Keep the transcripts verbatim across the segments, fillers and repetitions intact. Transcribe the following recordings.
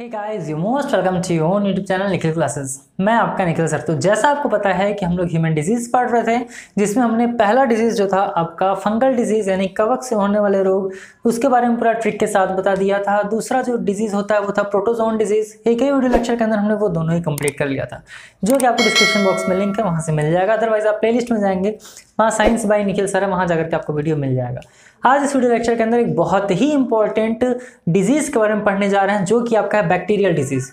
Hey guys, you most welcome to your YouTube channel Nikhil classes. मैं आपका Nikhil sir. तो जैसा आपको पता है कि हम लोग ह्यूमन डिजीज़ पढ़ रहे थे, जिसमें हमने पहला डिजीज़ जो था आपका फंगल डिजीज़ यानी कवक से होने वाले रोग, उसके बारे में पूरा ट्रिक के साथ बता दिया था। दूसरा जो डिजीज़ होता है वो था प्रोटोजोन डिजीज़। एक ही वीडियो लेक्चर के अंदर हमने वो दोनों ही कम्प्लीट कर लिया था, जो कि आपको डिस्क्रिप्शन बॉक्स में लिंक है वहाँ से मिल जाएगा। अदरवाइज आप प्लेलिस्ट में जाएंगे, वहाँ साइंस बाय निखिल सर है, वहाँ जाकर के आपको वीडियो मिल जाएगा। आज इस वीडियो लेक्चर के अंदर एक बहुत ही इंपॉर्टेंट डिजीज़ के बारे में पढ़ने जा रहे हैं, जो कि आपका है बैक्टीरियल डिजीज़।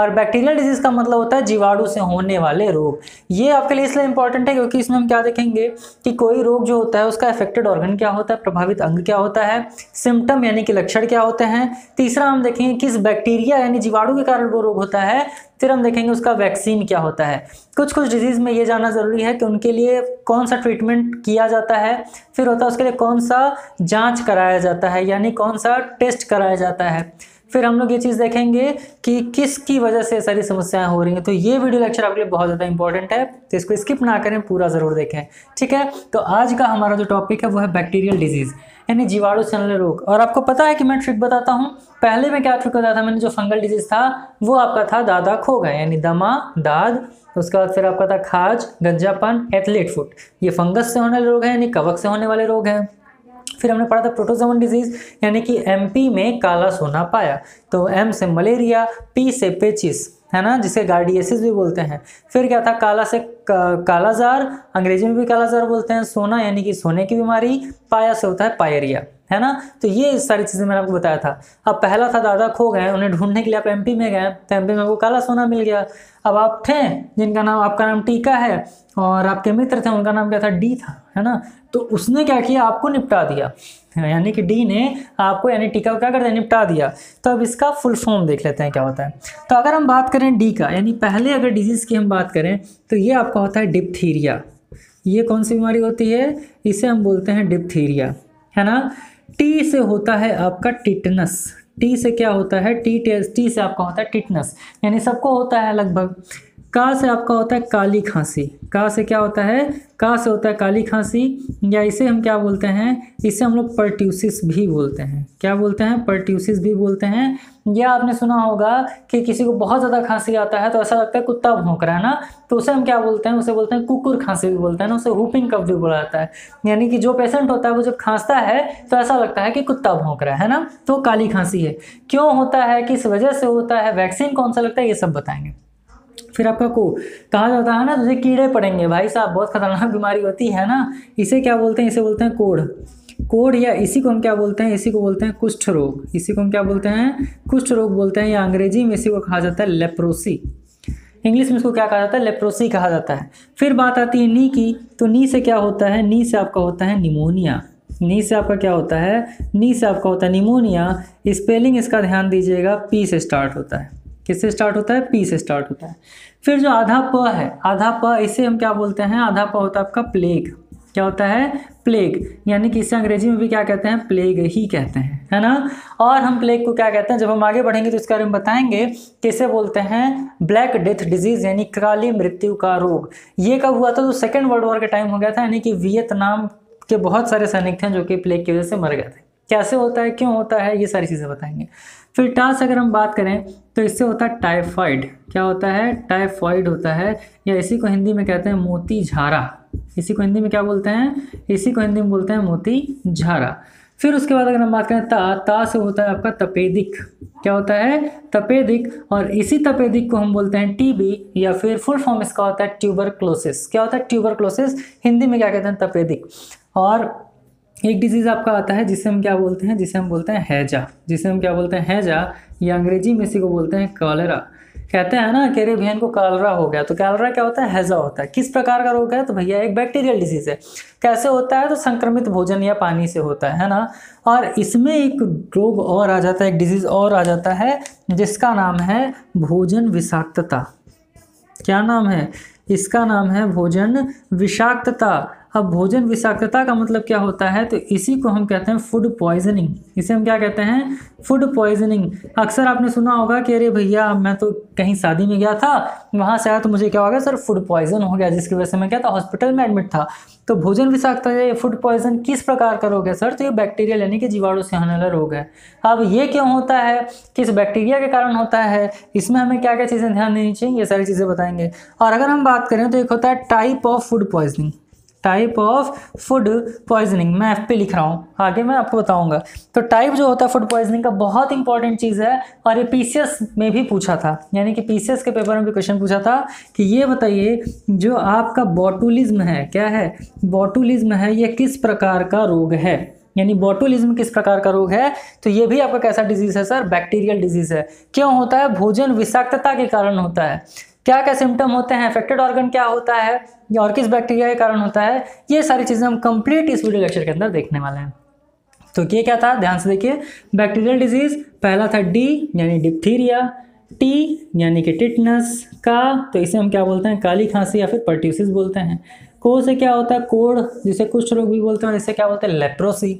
और बैक्टीरियल डिजीज़ का मतलब होता है जीवाणु से होने वाले रोग। ये आपके लिए इसलिए इंपॉर्टेंट है क्योंकि इसमें हम क्या देखेंगे कि कोई रोग जो होता है उसका अफेक्टेड ऑर्गन क्या होता है, प्रभावित अंग क्या होता है, सिम्टम यानी कि लक्षण क्या होते हैं। तीसरा हम देखेंगे किस बैक्टीरिया यानी जीवाणु के कारण वो रोग होता है। फिर हम देखेंगे उसका वैक्सीन क्या होता है। कुछ कुछ डिजीज़ में ये जानना ज़रूरी है कि उनके लिए कौन सा ट्रीटमेंट किया जाता है, फिर होता है उसके लिए कौन सा जांच कराया जाता है यानी कौन सा टेस्ट कराया जाता है। फिर हम लोग ये चीज़ देखेंगे कि किस की वजह से सारी समस्याएं हो रही हैं। तो ये वीडियो लेक्चर आपके लिए बहुत ज़्यादा इंपॉर्टेंट है, तो इसको स्किप ना करें, पूरा ज़रूर देखें, ठीक है। तो आज का हमारा जो टॉपिक है वो है बैक्टीरियल डिजीज़ यानी जीवाणु से होने वाले रोग। और आपको पता है कि मैं ट्रिक बताता हूँ, पहले मैं क्या ट्रिक बताया था, मैंने जो फंगल डिजीज़ था वो आपका था दादा खो गए यानी दमा दाद। उसके बाद फिर आपका था खाज गंजापन एथलेट फुट। ये फंगस से होने वाले रोग हैं यानी कवक से होने वाले रोग हैं। फिर हमने पढ़ा था प्रोटोजोन डिजीज़ यानी कि एमपी में काला सोना पाया। तो एम से मलेरिया, पी से पेचिस है ना, जिसे गार्डियसिस भी बोलते हैं। फिर क्या था, काला से कालाजार, अंग्रेजी में भी कालाजार बोलते हैं, सोना यानी कि सोने की बीमारी, पाया से होता है पायरिया, है ना। तो ये सारी चीज़ें मैंने आपको बताया था। अब पहला था दादा खो गए, उन्हें ढूंढने के लिए आप एमपी में गए तो एमपी में आपको काला सोना मिल गया। अब आप थे जिनका नाम, आपका नाम टीका है और आपके मित्र थे उनका नाम क्या था, डी था, है ना। तो उसने क्या किया, आपको निपटा दिया यानी कि डी ने आपको यानी टीका को क्या कर दिया, निपटा दिया। तो अब इसका फुल फॉर्म देख लेते हैं क्या होता है। तो अगर हम बात करें डी का यानी पहले अगर डिजीज़ की हम बात करें तो ये आपका होता है डिप्थीरिया। ये कौन सी बीमारी होती है, इसे हम बोलते हैं डिप्थीरिया, है ना। टी से होता है आपका टिटनस। टी से क्या होता है, टी टी से आपका होता है टिटनस यानी सबको होता है लगभग। का से आपका होता है काली खांसी। का से क्या होता है, का से होता है काली खांसी, या इसे हम क्या बोलते हैं, इसे हम लोग पर्ट्यूसिस भी बोलते हैं। क्या बोलते हैं, पर्ट्यूसिस भी बोलते हैं। या आपने सुना होगा कि किसी को बहुत ज़्यादा खांसी आता है तो ऐसा लगता है कुत्ता भौंक रहा है ना, तो उसे हम क्या बोलते हैं, उसे बोलते हैं कुकुर खांसी भी बोलते हैं ना, उसे हुपिंग कफ भी बोला जाता है। यानी कि जो पेशेंट होता है वो जब खांसता है तो ऐसा लगता है कि कुत्ता भौंक रहा है ना, तो काली खांसी है। क्यों होता है, किस वजह से होता है, वैक्सीन कौन सा लगता है, ये सब बताएंगे। फिर आपका को कहा जाता है ना, जैसे कीड़े पड़ेंगे, भाई साहब बहुत खतरनाक बीमारी होती है ना, इसे क्या बोलते हैं, इसे बोलते हैं कोढ़ कोढ़ या इसी को हम क्या बोलते हैं, इसी को बोलते हैं कुष्ठ रोग। इसी को हम क्या बोलते हैं, कुष्ठ रोग बोलते हैं, या अंग्रेजी में इसी को कहा जाता है लेप्रोसी। इंग्लिश में इसको क्या कहा जाता है, लेप्रोसी कहा जाता है। फिर बात आती है नी की। तो नी से क्या होता है, नी से आपका होता है निमोनिया। नी से आपका क्या होता है, नी से आपका होता है निमोनिया। स्पेलिंग इसका ध्यान दीजिएगा, पी से स्टार्ट होता है। किससे स्टार्ट होता है, पी से स्टार्ट होता है। फिर जो आधा प है, आधा प, इसे हम क्या बोलते हैं, आधा प होता है आपका प्लेग। क्या होता है, प्लेग, यानी कि इसे अंग्रेजी में भी क्या कहते हैं, प्लेग ही कहते हैं, है ना। और हम प्लेग को क्या कहते हैं, जब हम आगे बढ़ेंगे तो इसके बारे में बताएंगे किसे बोलते हैं ब्लैक डेथ डिजीज़ यानी काली मृत्यु का रोग। ये कब हुआ था, तो सेकेंड वर्ल्ड वॉर का टाइम हो गया था, यानी कि वियतनाम के बहुत सारे सैनिक थे जो कि प्लेग की वजह से मर गए थे। कैसे होता है, क्यों होता है, ये सारी चीज़ें बताएंगे। फिर टा से अगर हम बात करें तो इससे होता है टाइफाइड। क्या होता है, टाइफाइड होता है, या इसी को हिंदी में कहते हैं मोती झारा। इसी को हिंदी में क्या बोलते हैं, इसी को हिंदी में बोलते हैं मोती झारा। फिर उसके बाद अगर हम बात करें ता, ता से होता है आपका तपेदिक। क्या होता है, तपेदिक, और इसी तपेदिक को हम बोलते हैं टीबी, या फिर फुल फॉर्म इसका होता है ट्यूबरक्लोसिस। क्या होता है, ट्यूबरक्लोसिस, हिंदी में क्या कहते हैं, तपेदिक। और एक डिजीज़ आपका आता है जिसे हम क्या बोलते हैं, जिसे हम बोलते हैं हैजा। जिसे हम क्या बोलते हैं, हैजा, या अंग्रेजी में इसी को बोलते हैं कॉलेरा। कहते हैं ना, केरे बहन को कॉलेरा हो गया, तो कॉलेरा क्या होता है, हैजा होता है। किस प्रकार का रोग है, तो भैया एक बैक्टीरियल डिजीज़ है। कैसे होता है, तो संक्रमित भोजन या पानी से होता है, है ना। और इसमें एक रोग और आ जाता है, एक डिजीज़ और आ जाता है, जिसका नाम है भोजन विषाक्तता। क्या नाम है, इसका नाम है भोजन विषाक्तता। अब भोजन विषाक्तता का मतलब क्या होता है, तो इसी को हम कहते हैं फूड पॉइजनिंग। इसे हम क्या कहते हैं, फूड पॉइजनिंग। अक्सर आपने सुना होगा कि अरे भैया मैं तो कहीं शादी में गया था, वहाँ से आया तो मुझे क्या हो गया सर, फूड पॉइजन हो गया, जिसकी वजह से मैं क्या था, हॉस्पिटल में एडमिट था। तो भोजन विषाक्तता या फूड पॉइजन किस प्रकार का रोग है सर, तो ये बैक्टीरिया यानी कि जीवाणु से होने वाला रोग है। अब ये क्यों होता है, किस बैक्टीरिया के कारण होता है, इसमें हमें क्या क्या चीज़ें ध्यान देनी चाहिए, ये सारी चीज़ें बताएंगे। और अगर हम बात करें तो एक होता है type of food poisoning, type of food poisoning, मैं एफ पे लिख रहा हूँ, आगे मैं आपको बताऊँगा। तो टाइप जो होता है फूड पॉइजनिंग का बहुत इंपॉर्टेंट चीज़ है, और ये पीसीएस में भी पूछा था, यानी कि पीसीएस के पेपर में भी क्वेश्चन पूछा था कि ये बताइए जो आपका बॉटुलिज्म है, क्या है बॉटुलिज्म है, ये किस प्रकार का रोग है, यानी बॉटुलिज्म किस प्रकार का रोग है। तो ये भी आपका कैसा डिजीज़ है सर, बैक्टीरियल डिजीज़ है। क्यों होता है, भोजन विषाक्तता के कारण होता है। क्या क्या सिम्टम होते हैं, अफेक्टेड ऑर्गन क्या होता है, या और किस बैक्टीरिया के कारण होता है, ये सारी चीज़ें हम कंप्लीट इस वीडियो लेक्चर के अंदर देखने वाले हैं। तो ये क्या था, ध्यान से देखिए, बैक्टीरियल डिजीज़ पहला था डी यानी डिप्थीरिया, टी यानी कि टिटनस, का तो इसे हम क्या बोलते हैं, काली खांसी या फिर पर्ट्यूसिस बोलते हैं। को से क्या होता है, कोढ़, जिसे कुष्ठ रोग भी बोलते हैं, और इसे क्या बोलते हैं, लेप्रोसी।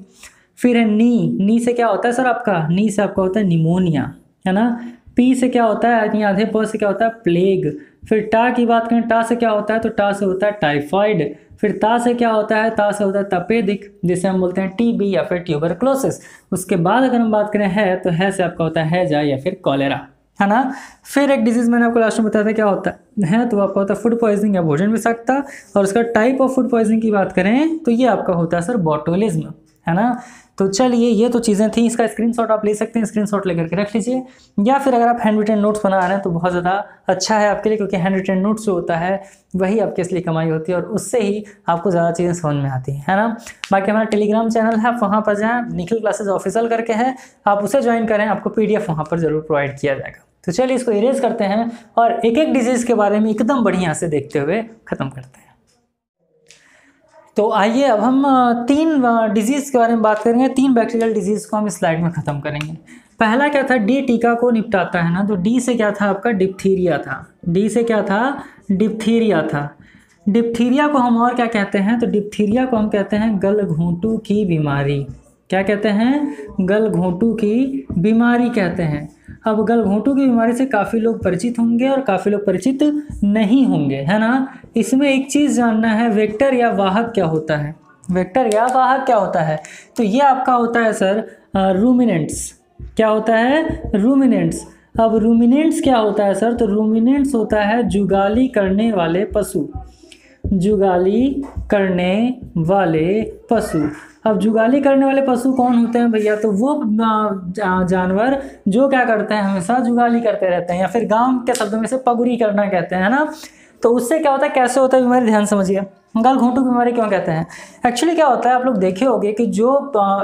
फिर है नी, नी से क्या होता है सर, आपका नी से आपका होता है निमोनिया, है ना। पी से क्या होता है, यानी आधे प से क्या होता है, प्लेग। फिर टा की बात करें, टा से क्या होता है, तो टा से होता है टाइफाइड। फिर ता से क्या होता है, ता से होता है तपेदिक, जिसे हम बोलते हैं टीबी या फिर ट्यूबरक्लोसिस। उसके बाद अगर हम बात करें है, तो है से आपका होता है हैजा या फिर कॉलेरा, है ना। फिर एक डिजीज़ मैंने आपको लास्ट में बताया था क्या होता है, तो आपका होता है फूड पॉइजनिंग या भोजन विषाक्तता। और उसका टाइप ऑफ फूड पॉइजनिंग की बात करें तो ये आपका होता है सर बॉटुलिज्म, है ना। तो चलिए ये तो चीज़ें थी, इसका स्क्रीनशॉट आप ले सकते हैं, स्क्रीनशॉट लेकर के रख लीजिए, या फिर अगर आप हैंड रिटन नोट्स बना रहे हैं तो बहुत ज़्यादा अच्छा है आपके लिए, क्योंकि हैंड रिटन नोट्स जो होता है वही आपके इसलिए कमाई होती है और उससे ही आपको ज़्यादा चीज़ें समझ में आती हैं, है ना। बाकी हमारा टेलीग्राम चैनल है, आप वहाँ पर जाएँ, निखिल क्लासेस ऑफिशियल करके है, आप उसे ज्वाइन करें, आपको पी डी एफ वहाँ पर ज़रूर प्रोवाइड किया जाएगा। तो चलिए इसको इरेज करते हैं और एक एक डिजीज़ के बारे में एकदम बढ़िया से देखते हुए ख़त्म करते हैं। तो आइए अब हम तीन डिजीज़ के बारे में बात करेंगे, तीन बैक्टीरियल डिजीज़ को हम इस स्लाइड में ख़त्म करेंगे। पहला क्या था, डी टीका को निपटाता है ना, तो डी से क्या था आपका डिप्थीरिया था, डी से क्या था डिप्थीरिया था। डिप्थीरिया को हम और क्या कहते हैं, तो डिप्थीरिया को हम कहते हैं गलघोंटू की बीमारी। क्या कहते हैं, गलघोंटू की बीमारी कहते हैं। अब गलघोंटू की बीमारी से काफ़ी लोग परिचित होंगे और काफ़ी लोग परिचित नहीं होंगे, है ना। इसमें एक चीज़ जानना है, वेक्टर या वाहक क्या होता है, वेक्टर या वाहक क्या होता है, तो ये आपका होता है सर रूमिनेंट्स। क्या होता है, रूमिनेंट्स। अब रूमिनेंट्स क्या होता है सर, तो रूमिनेंट्स होता है जुगाली करने वाले पशु, जुगाली करने वाले पशु। अब जुगाली करने वाले पशु कौन होते हैं भैया, तो वो जानवर जो क्या करते हैं, हमेशा जुगाली करते रहते हैं, या फिर गांव के शब्दों में से पगुरी करना कहते हैं ना। तो उससे क्या होता है, कैसे होता है बीमारी, ध्यान समझिए। गलघोंटू बीमारी क्यों कहते हैं, एक्चुअली क्या होता है, आप लोग देखे होंगे कि जो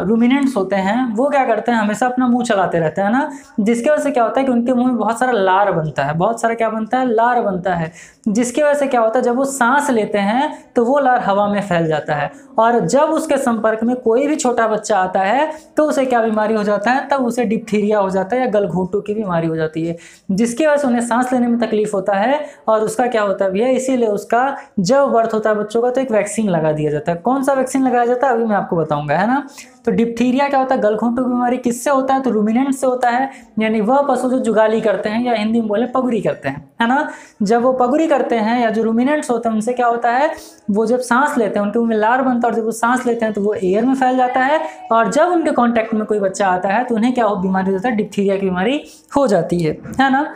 रूमिनेंट्स होते हैं वो क्या करते हैं, हमेशा अपना मुंह चलाते रहते हैं ना, जिसकी वजह से क्या होता है कि उनके मुंह में बहुत सारा लार बनता है, बहुत सारा क्या बनता है, लार बनता है, जिसकी वजह से क्या होता है जब वो सांस लेते हैं तो वो लार हवा में फैल जाता है, और जब उसके संपर्क में कोई भी छोटा बच्चा आता है तो उसे क्या बीमारी हो जाता है, तब उसे डिप्थीरिया हो जाता है या गलघोंटू की बीमारी हो जाती है, जिसकी वजह से उन्हें सांस लेने में तकलीफ होता है। और उसका क्या होता भी है, इसीलिए उसका जब बर्थ होता है बच्चों तो एक वैक्सीन लगा दिया जाता है। कौन सा वैक्सीन लगाया जाता है अभी मैं आपको बताऊंगा, है ना। तो डिप्थीरिया क्या होता है, गलघोंटू बीमारी किससे होता है, तो रूमिनेंट से होता है, यानी वह पशु जो जुगाली करते हैं या हिंदी में बोले पगुरी करते हैं, है ना। जब वो पगुरी करते हैं या जो रूमिनेंट्स होते हैं उनसे क्या होता है, वो जब सांस लेते हैं उनके मुंह में लार बनता है, और जब वो सांस लेते हैं तो वो एयर में फैल जाता है, और जब उनके कॉन्टैक्ट में कोई बच्चा आता है तो उन्हें क्या हो बीमारी हो जाता है, डिप्थीरिया की बीमारी हो जाती है, है ना।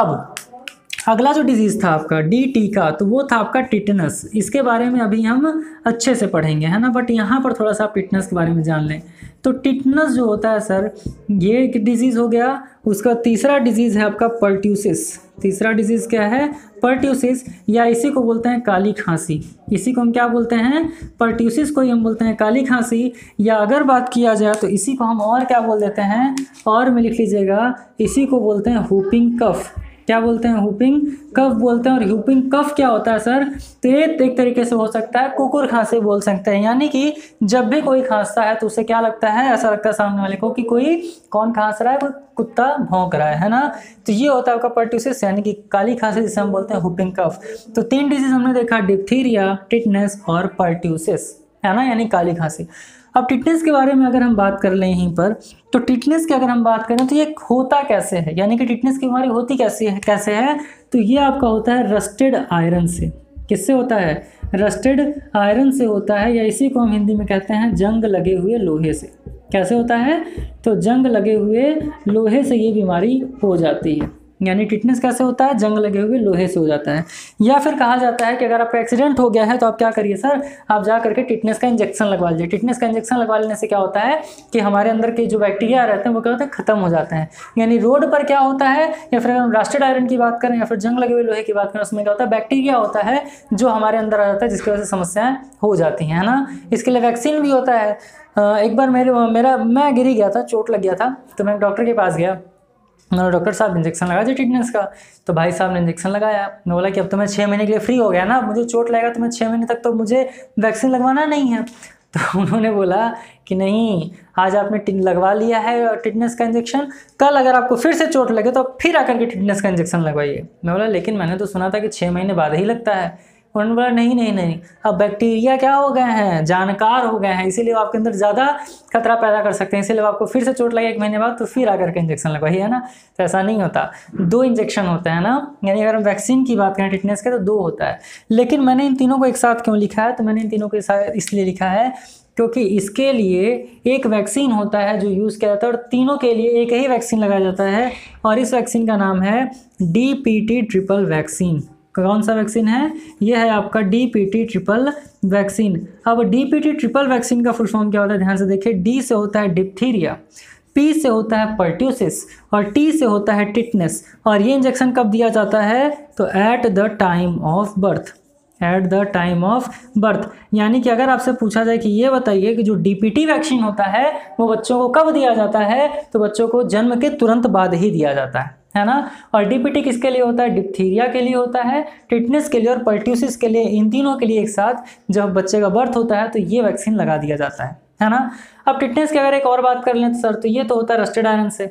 अब अगला जो डिजीज़ था आपका डी टीका, तो वो था आपका टिटनस। इसके बारे में अभी हम अच्छे से पढ़ेंगे, है ना, बट यहाँ पर थोड़ा सा आप टिटनस के बारे में जान लें। तो टिटनस जो होता है सर ये एक डिजीज़ हो गया। उसका तीसरा डिजीज़ है आपका पर्ट्यूसिस। तीसरा डिजीज़ क्या है, पर्ट्यूसिस, या इसी को बोलते हैं काली खांसी। इसी को हम क्या बोलते हैं, पर्ट्यूसिस को ही हम बोलते हैं काली खांसी, या अगर बात किया जाए तो इसी को हम और क्या बोल देते हैं, और में लिख लीजिएगा, इसी को बोलते हैं हुपिंग कफ। क्या बोलते हैं, हुपिंग कफ बोलते हैं। और हुपिंग कफ क्या होता है सर, तो ये एक तरीके से हो सकता है कुकुर खांसी बोल सकते हैं, यानी कि जब भी कोई खांसता है तो उसे क्या लगता है, ऐसा लगता है सामने वाले को कि कोई कौन खांस रहा है, कोई कुत्ता भौंक रहा है, है ना। तो ये होता है आपका पर्ट्यूसिस यानी कि काली खांसी, जिसे हम बोलते हैं हुपिंग कफ। तो तीन डिजीज हमने देखा, डिप्थीरिया, टिटनेस और पर्ट्यूसिस, है ना, यानी काली खांसी। अब टिटनेस के बारे में अगर हम बात कर लें यहीं पर, तो टिटनेस की अगर हम बात करें तो ये होता कैसे है, यानी कि टिटनेस की बीमारी होती कैसी है कैसे है तो ये आपका होता है रस्टेड आयरन से। किससे होता है, रस्टेड आयरन से होता है, या इसी को हम हिंदी में कहते हैं जंग लगे हुए लोहे से। कैसे होता है, तो जंग लगे हुए लोहे से ये बीमारी हो जाती है, यानी टिटनेस कैसे होता है, जंग लगे हुए लोहे से हो जाता है। या फिर कहा जाता है कि अगर आपका एक्सीडेंट हो गया है तो आप क्या करिए सर, आप जा करके टिटनेस का इंजेक्शन लगवा लीजिए। टिटनेस का इंजेक्शन लगवा लेने से क्या होता है कि हमारे अंदर के जो बैक्टीरिया रहते हैं वो क्या होते हैं, खत्म हो जाते हैं। यानी रोड पर क्या होता है, या फिर हम रास्टेड आयरन की बात करें या फिर जंग लगे हुए लोहे की बात करें, उसमें क्या होता है, बैक्टीरिया होता है जो हमारे अंदर आ जाता है, जिसकी वजह से समस्याएँ हो जाती हैं, है ना। इसके लिए वैक्सीन भी होता है। एक बार मेरे मेरा मैं गिर गया था, चोट लग गया था, तो मैं डॉक्टर के पास गया, मैंने डॉक्टर साहब इंजेक्शन लगा दिया टिटनेस का। तो भाई साहब ने इंजेक्शन लगाया, मैं बोला कि अब तो मैं छः महीने के लिए फ्री हो गया ना, मुझे चोट लगेगा तो मैं छः महीने तक तो मुझे वैक्सीन लगवाना नहीं है। तो उन्होंने बोला कि नहीं, आज आपने टिट लगवा लिया है टिटनेस का इंजेक्शन, कल अगर आपको फिर से चोट लगे तो आप फिर आकर के टिटनेस का इंजेक्शन लगवाइए। मैं बोला लेकिन मैंने तो सुना था कि छः महीने बाद ही लगता है। उन्होंने बोला नहीं नहीं नहीं, अब बैक्टीरिया क्या हो गए हैं, जानकार हो गए हैं, इसीलिए वो आपके अंदर ज़्यादा खतरा पैदा कर सकते हैं, इसीलिए आपको फिर से चोट लगे एक महीने बाद तो फिर आकर के इंजेक्शन लगवाइए, है ना। तो ऐसा नहीं होता, दो इंजेक्शन होता है ना, यानी अगर हम वैक्सीन की बात करें टिटनेस के तो दो होता है। लेकिन मैंने इन तीनों को एक साथ क्यों लिखा है, तो मैंने इन तीनों को इसलिए लिखा है क्योंकि इसके लिए एक वैक्सीन होता है जो यूज़ किया जाता है, और तीनों के लिए एक ही वैक्सीन लगाया जाता है, और इस वैक्सीन का नाम है D P T triple vaccine. कौन सा वैक्सीन है, यह है आपका डीपीटी ट्रिपल वैक्सीन। अब डीपीटी ट्रिपल वैक्सीन का फुल फॉर्म क्या होता है, ध्यान से देखिए। डी से होता है डिप्थीरिया, पी से होता है पर्ट्यूसिस और टी से होता है टिटनेस। और ये इंजेक्शन कब दिया जाता है, तो at the time of birth, at the time of birth. यानी कि अगर आपसे पूछा जाए कि ये बताइए कि जो डीपीटी वैक्सीन होता है वो बच्चों को कब दिया जाता है, तो बच्चों को जन्म के तुरंत बाद ही दिया जाता है, है ना। और डीपीटी किसके लिए होता है, डिप्थीरिया के लिए होता है, टिटनेस के लिए और पर्ट्यूसिस के लिए। इन तीनों के लिए एक साथ जब बच्चे का बर्थ होता है तो ये वैक्सीन लगा दिया जाता है, है ना। अब टिटनेस की अगर एक और बात कर लें तो सर, तो ये तो होता है रस्टेड आयरन से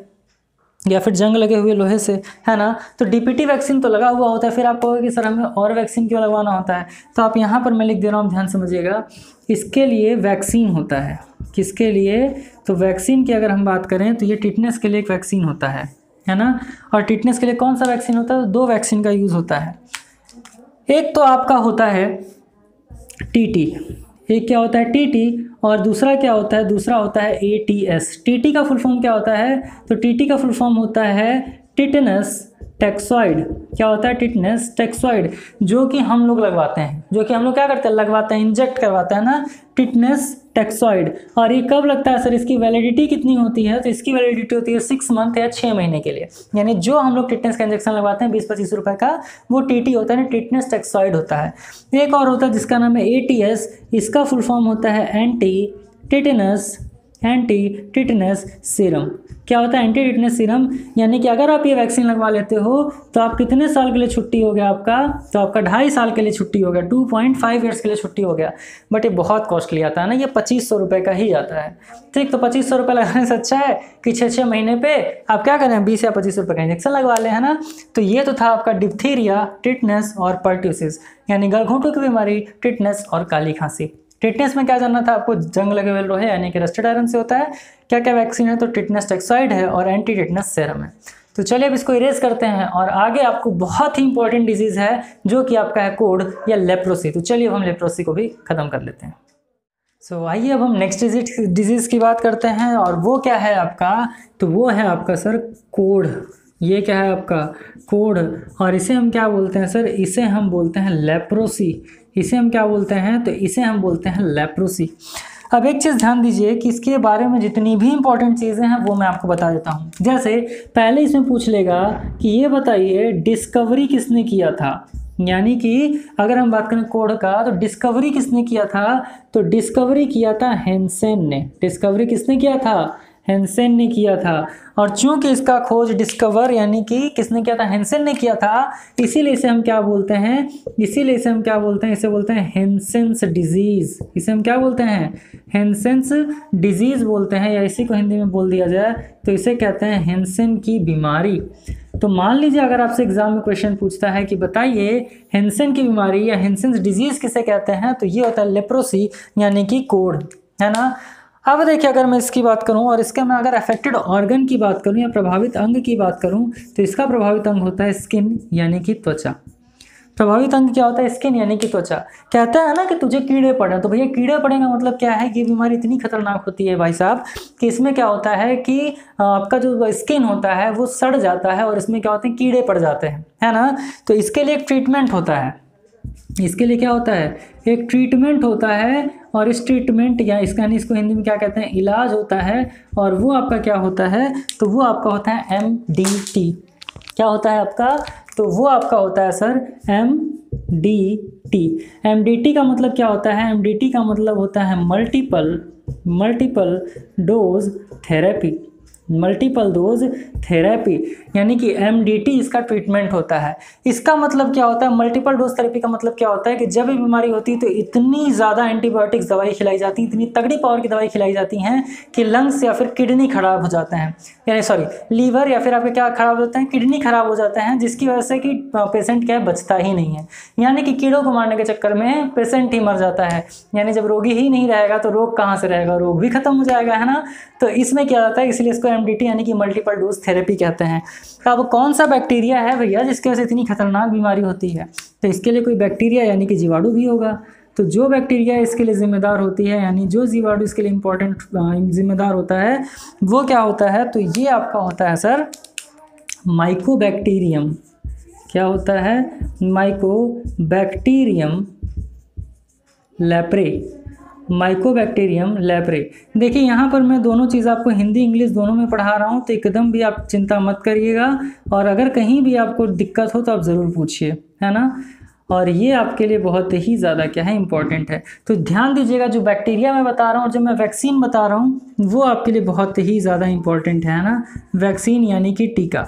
या फिर जंग लगे हुए लोहे से, है ना। तो डीपीटी वैक्सीन तो लगा हुआ होता है, फिर आप कहोगे कि सर हमें और वैक्सीन क्यों लगवाना होता है, तो आप यहाँ पर मैं लिख दे रहा हूँ, ध्यान समझिएगा, इसके लिए वैक्सीन होता है। किसके लिए, तो वैक्सीन की अगर हम बात करें तो ये टिटनेस के लिए एक वैक्सीन होता है, है ना। और टिटनेस के लिए कौन सा वैक्सीन होता है, तो दो वैक्सीन का यूज़ होता है। एक तो आपका होता है टीटी, एक क्या होता है टीटी, और दूसरा क्या होता है, दूसरा होता है एटीएस। टीटी का फुल फॉर्म क्या होता है, तो टीटी का फुल फॉर्म होता है टिटनेस टेक्सॉइड। क्या होता है, टिटनेस टेक्सॉइड, जो कि हम लोग लगवाते हैं, जो कि हम लोग क्या करते हैं, लगवाते हैं, इंजेक्ट करवाते हैं ना, टिटनेस टेक्सॉइड। और ये कब लगता है सर, इसकी वैलिडिटी कितनी होती है, तो इसकी वैलिडिटी होती है सिक्स मंथ या छः महीने के लिए। यानी जो हम लोग टिटनेस का इंजेक्शन लगवाते हैं बीस पच्चीस रुपये का, वो टीटी होता है ना, टिटनेस टेक्सॉइड होता है। एक और होता है जिसका नाम है एटीएस, इसका फुल फॉर्म होता है anti tetanus anti tetanus serum. क्या होता है, एंटी टिटनेस सीरम, यानी कि अगर आप ये वैक्सीन लगवा लेते हो तो आप कितने साल के लिए छुट्टी हो गया आपका, तो आपका ढाई साल के लिए छुट्टी हो गया, टू पॉइंट फाइव ईयर्स के लिए छुट्टी हो गया। बट ये बहुत कॉस्टली आता है ना, ये पच्चीस सौ रुपये का ही आता है, ठीक। तो पच्चीस सौ रुपये लगाने से अच्छा है कि छः छः महीने पर आप क्या करें, बीस या पच्चीस रुपये का इंजेक्शन लगवा लें, है ना। तो ये तो था आपका डिप्थीरिया, टिटनेस और पर्ट्यूसिस, यानी गलघोंटू की बीमारी, टिटनेस और काली खांसी। टिटनेस में क्या जानना था आपको, जंग लगे हुए लोहे यानी कि रस्टेड आयरन से होता है, क्या क्या वैक्सीन है, तो टिटनेस टेक्सॉइड है और एंटी टिटनेस सेरम है। तो चलिए अब इसको इरेज करते हैं, और आगे आपको बहुत ही इंपॉर्टेंट डिजीज़ है जो कि आपका है कोढ़ या लेप्रोसी। तो चलिए अब हम लेप्रोसी को भी ख़त्म कर लेते हैं। सो so, आइए अब हम नेक्स्ट डिजीज डिजीज़ की बात करते हैं, और वो क्या है आपका, तो वो है आपका सर कोढ़। ये क्या है आपका कोढ़, और इसे हम क्या बोलते हैं सर, इसे हम बोलते हैं लेप्रोसी। इसे हम क्या बोलते हैं, तो इसे हम बोलते हैं लेप्रोसी। अब एक चीज़ ध्यान दीजिए कि इसके बारे में जितनी भी इंपॉर्टेंट चीज़ें हैं वो मैं आपको बता देता हूँ। जैसे पहले इसमें पूछ लेगा कि ये बताइए डिस्कवरी किसने किया था, यानी कि अगर हम बात करें कोढ़ का तो डिस्कवरी किसने किया था, तो डिस्कवरी किया था हैंसेन ने। डिस्कवरी किसने किया था, हैंसेन ने किया था। और चूंकि इसका खोज डिस्कवर यानी कि किसने किया था, हैंसेन ने किया था, इसीलिए इसे हम क्या बोलते हैं, इसीलिए इसे हम क्या बोलते हैं, इसे बोलते हैं हैंसेन्स डिजीज़। इसे हम क्या बोलते हैं, हैंसेन्स डिजीज़ बोलते हैं, या इसी को हिंदी में बोल दिया जाए तो इसे कहते हैं हैंसेन की बीमारी। तो मान लीजिए अगर आपसे एग्जाम में क्वेश्चन पूछता है कि बताइए हैंसेन की बीमारी या हैंसेन्स डिजीज़ किसे कहते हैं, तो ये होता है लेप्रोसी यानी कि कोढ़, है ना। अब देखिए अगर मैं इसकी बात करूं और इसका मैं अगर अफेक्टेड ऑर्गन की बात करूं या प्रभावित अंग की बात करूं, तो इसका प्रभावित अंग होता है स्किन यानी कि त्वचा। प्रभावित अंग क्या होता है, स्किन यानी कि त्वचा। कहता है ना कि तुझे कीड़े पड़े, तो भैया कीड़े पड़ने का मतलब क्या है, ये बीमारी इतनी खतरनाक होती है भाई साहब कि इसमें क्या होता है कि आपका जो स्किन होता है वो सड़ जाता है और इसमें क्या होते हैं, कीड़े पड़ जाते हैं, है ना। तो इसके लिए एक ट्रीटमेंट होता है, इसके लिए क्या होता है, एक ट्रीटमेंट होता है, और इस ट्रीटमेंट या इसका यानी इसको हिंदी में क्या कहते हैं, इलाज होता है। और वो आपका क्या होता है, तो वो आपका होता है एम डी टी। क्या होता है आपका, तो वो आपका होता है sir M D T. M D T का मतलब क्या होता है, एम डी टी का मतलब होता है multiple multiple dose therapy, multiple dose therapy यानी कि एम डी टी इसका ट्रीटमेंट होता है। इसका मतलब क्या होता है, मल्टीपल डोज थेरेपी का मतलब क्या होता है कि जब भी बीमारी होती है तो इतनी ज़्यादा एंटीबायोटिक्स दवाई खिलाई जाती है, इतनी तगड़ी पावर की दवाई खिलाई जाती हैं कि लंग्स या फिर किडनी खराब हो जाते हैं, यानी सॉरी लीवर या फिर आपके क्या खराब होते हैं, किडनी खराब हो जाते हैं, जिसकी वजह से कि पेशेंट क्या है, बचता ही नहीं है, यानी कि कीड़ों को मारने के चक्कर में पेशेंट ही मर जाता है। यानी जब रोगी ही नहीं रहेगा तो रोग कहाँ से रहेगा, रोग भी खत्म हो जाएगा, है ना। तो इसमें क्या जाता है, इसलिए इसको एमडीटी यानी कि मल्टीपल डोज थेरेपी कहते हैं। अब कौन सा बैक्टीरिया है भैया जिसकी वजह से इतनी खतरनाक बीमारी होती है, तो इसके लिए कोई बैक्टीरिया यानी कि जीवाणु भी होगा। तो जो बैक्टीरिया इसके लिए जिम्मेदार होती है यानी जो जीवाणु इसके लिए इम्पोर्टेंट जिम्मेदार होता है वो क्या होता है, तो ये आपका होता है सर माइकोबैक्टीरियम। क्या होता है, माइकोबैक्टीरियम लेप्रे, माइकोबैक्टीरियम लेप्रे। देखिए यहाँ पर मैं दोनों चीज़ आपको हिंदी इंग्लिश दोनों में पढ़ा रहा हूँ, तो एकदम भी आप चिंता मत करिएगा, और अगर कहीं भी आपको दिक्कत हो तो आप ज़रूर पूछिए, है ना। और ये आपके लिए बहुत ही ज़्यादा क्या है, इंपॉर्टेंट है। तो ध्यान दीजिएगा, जो बैक्टीरिया मैं बता रहा हूँ और जो मैं वैक्सीन बता रहा हूँ वो आपके लिए बहुत ही ज़्यादा इंपॉर्टेंट है ना, वैक्सीन यानी कि टीका।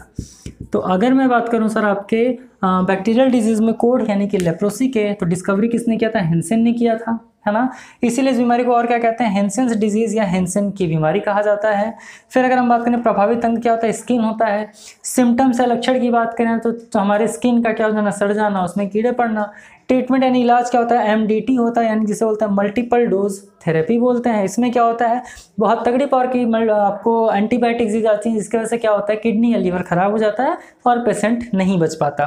तो अगर मैं बात करूँ सर आपके बैक्टीरियल डिजीज़ में कोढ़ यानी कि लेप्रोसी के, तो डिस्कवरी किसने किया था, हैंसेन ने किया था, है ना। इसीलिए इस बीमारी को और क्या कहते हैं, हैंसेन्स डिजीज़ या हैंसेन की बीमारी कहा जाता है। फिर अगर हम बात करें प्रभावित अंग क्या होता है, स्किन होता है। सिम्टम्स या लक्षण की बात करें तो, तो हमारे स्किन का क्या हो जाना, सड़ जाना, उसमें कीड़े पड़ना। ट्रीटमेंट यानी इलाज क्या होता है, एम डी टी होता है, यानी जिसे बोलते हैं मल्टीपल डोज थेरेपी बोलते हैं। इसमें क्या होता है, बहुत तगड़ी पावर की आपको एंटीबायोटिक्स दी जाती है, जिसकी वजह से क्या होता है, किडनी या लीवर खराब हो जाता है और पेशेंट नहीं बच पाता।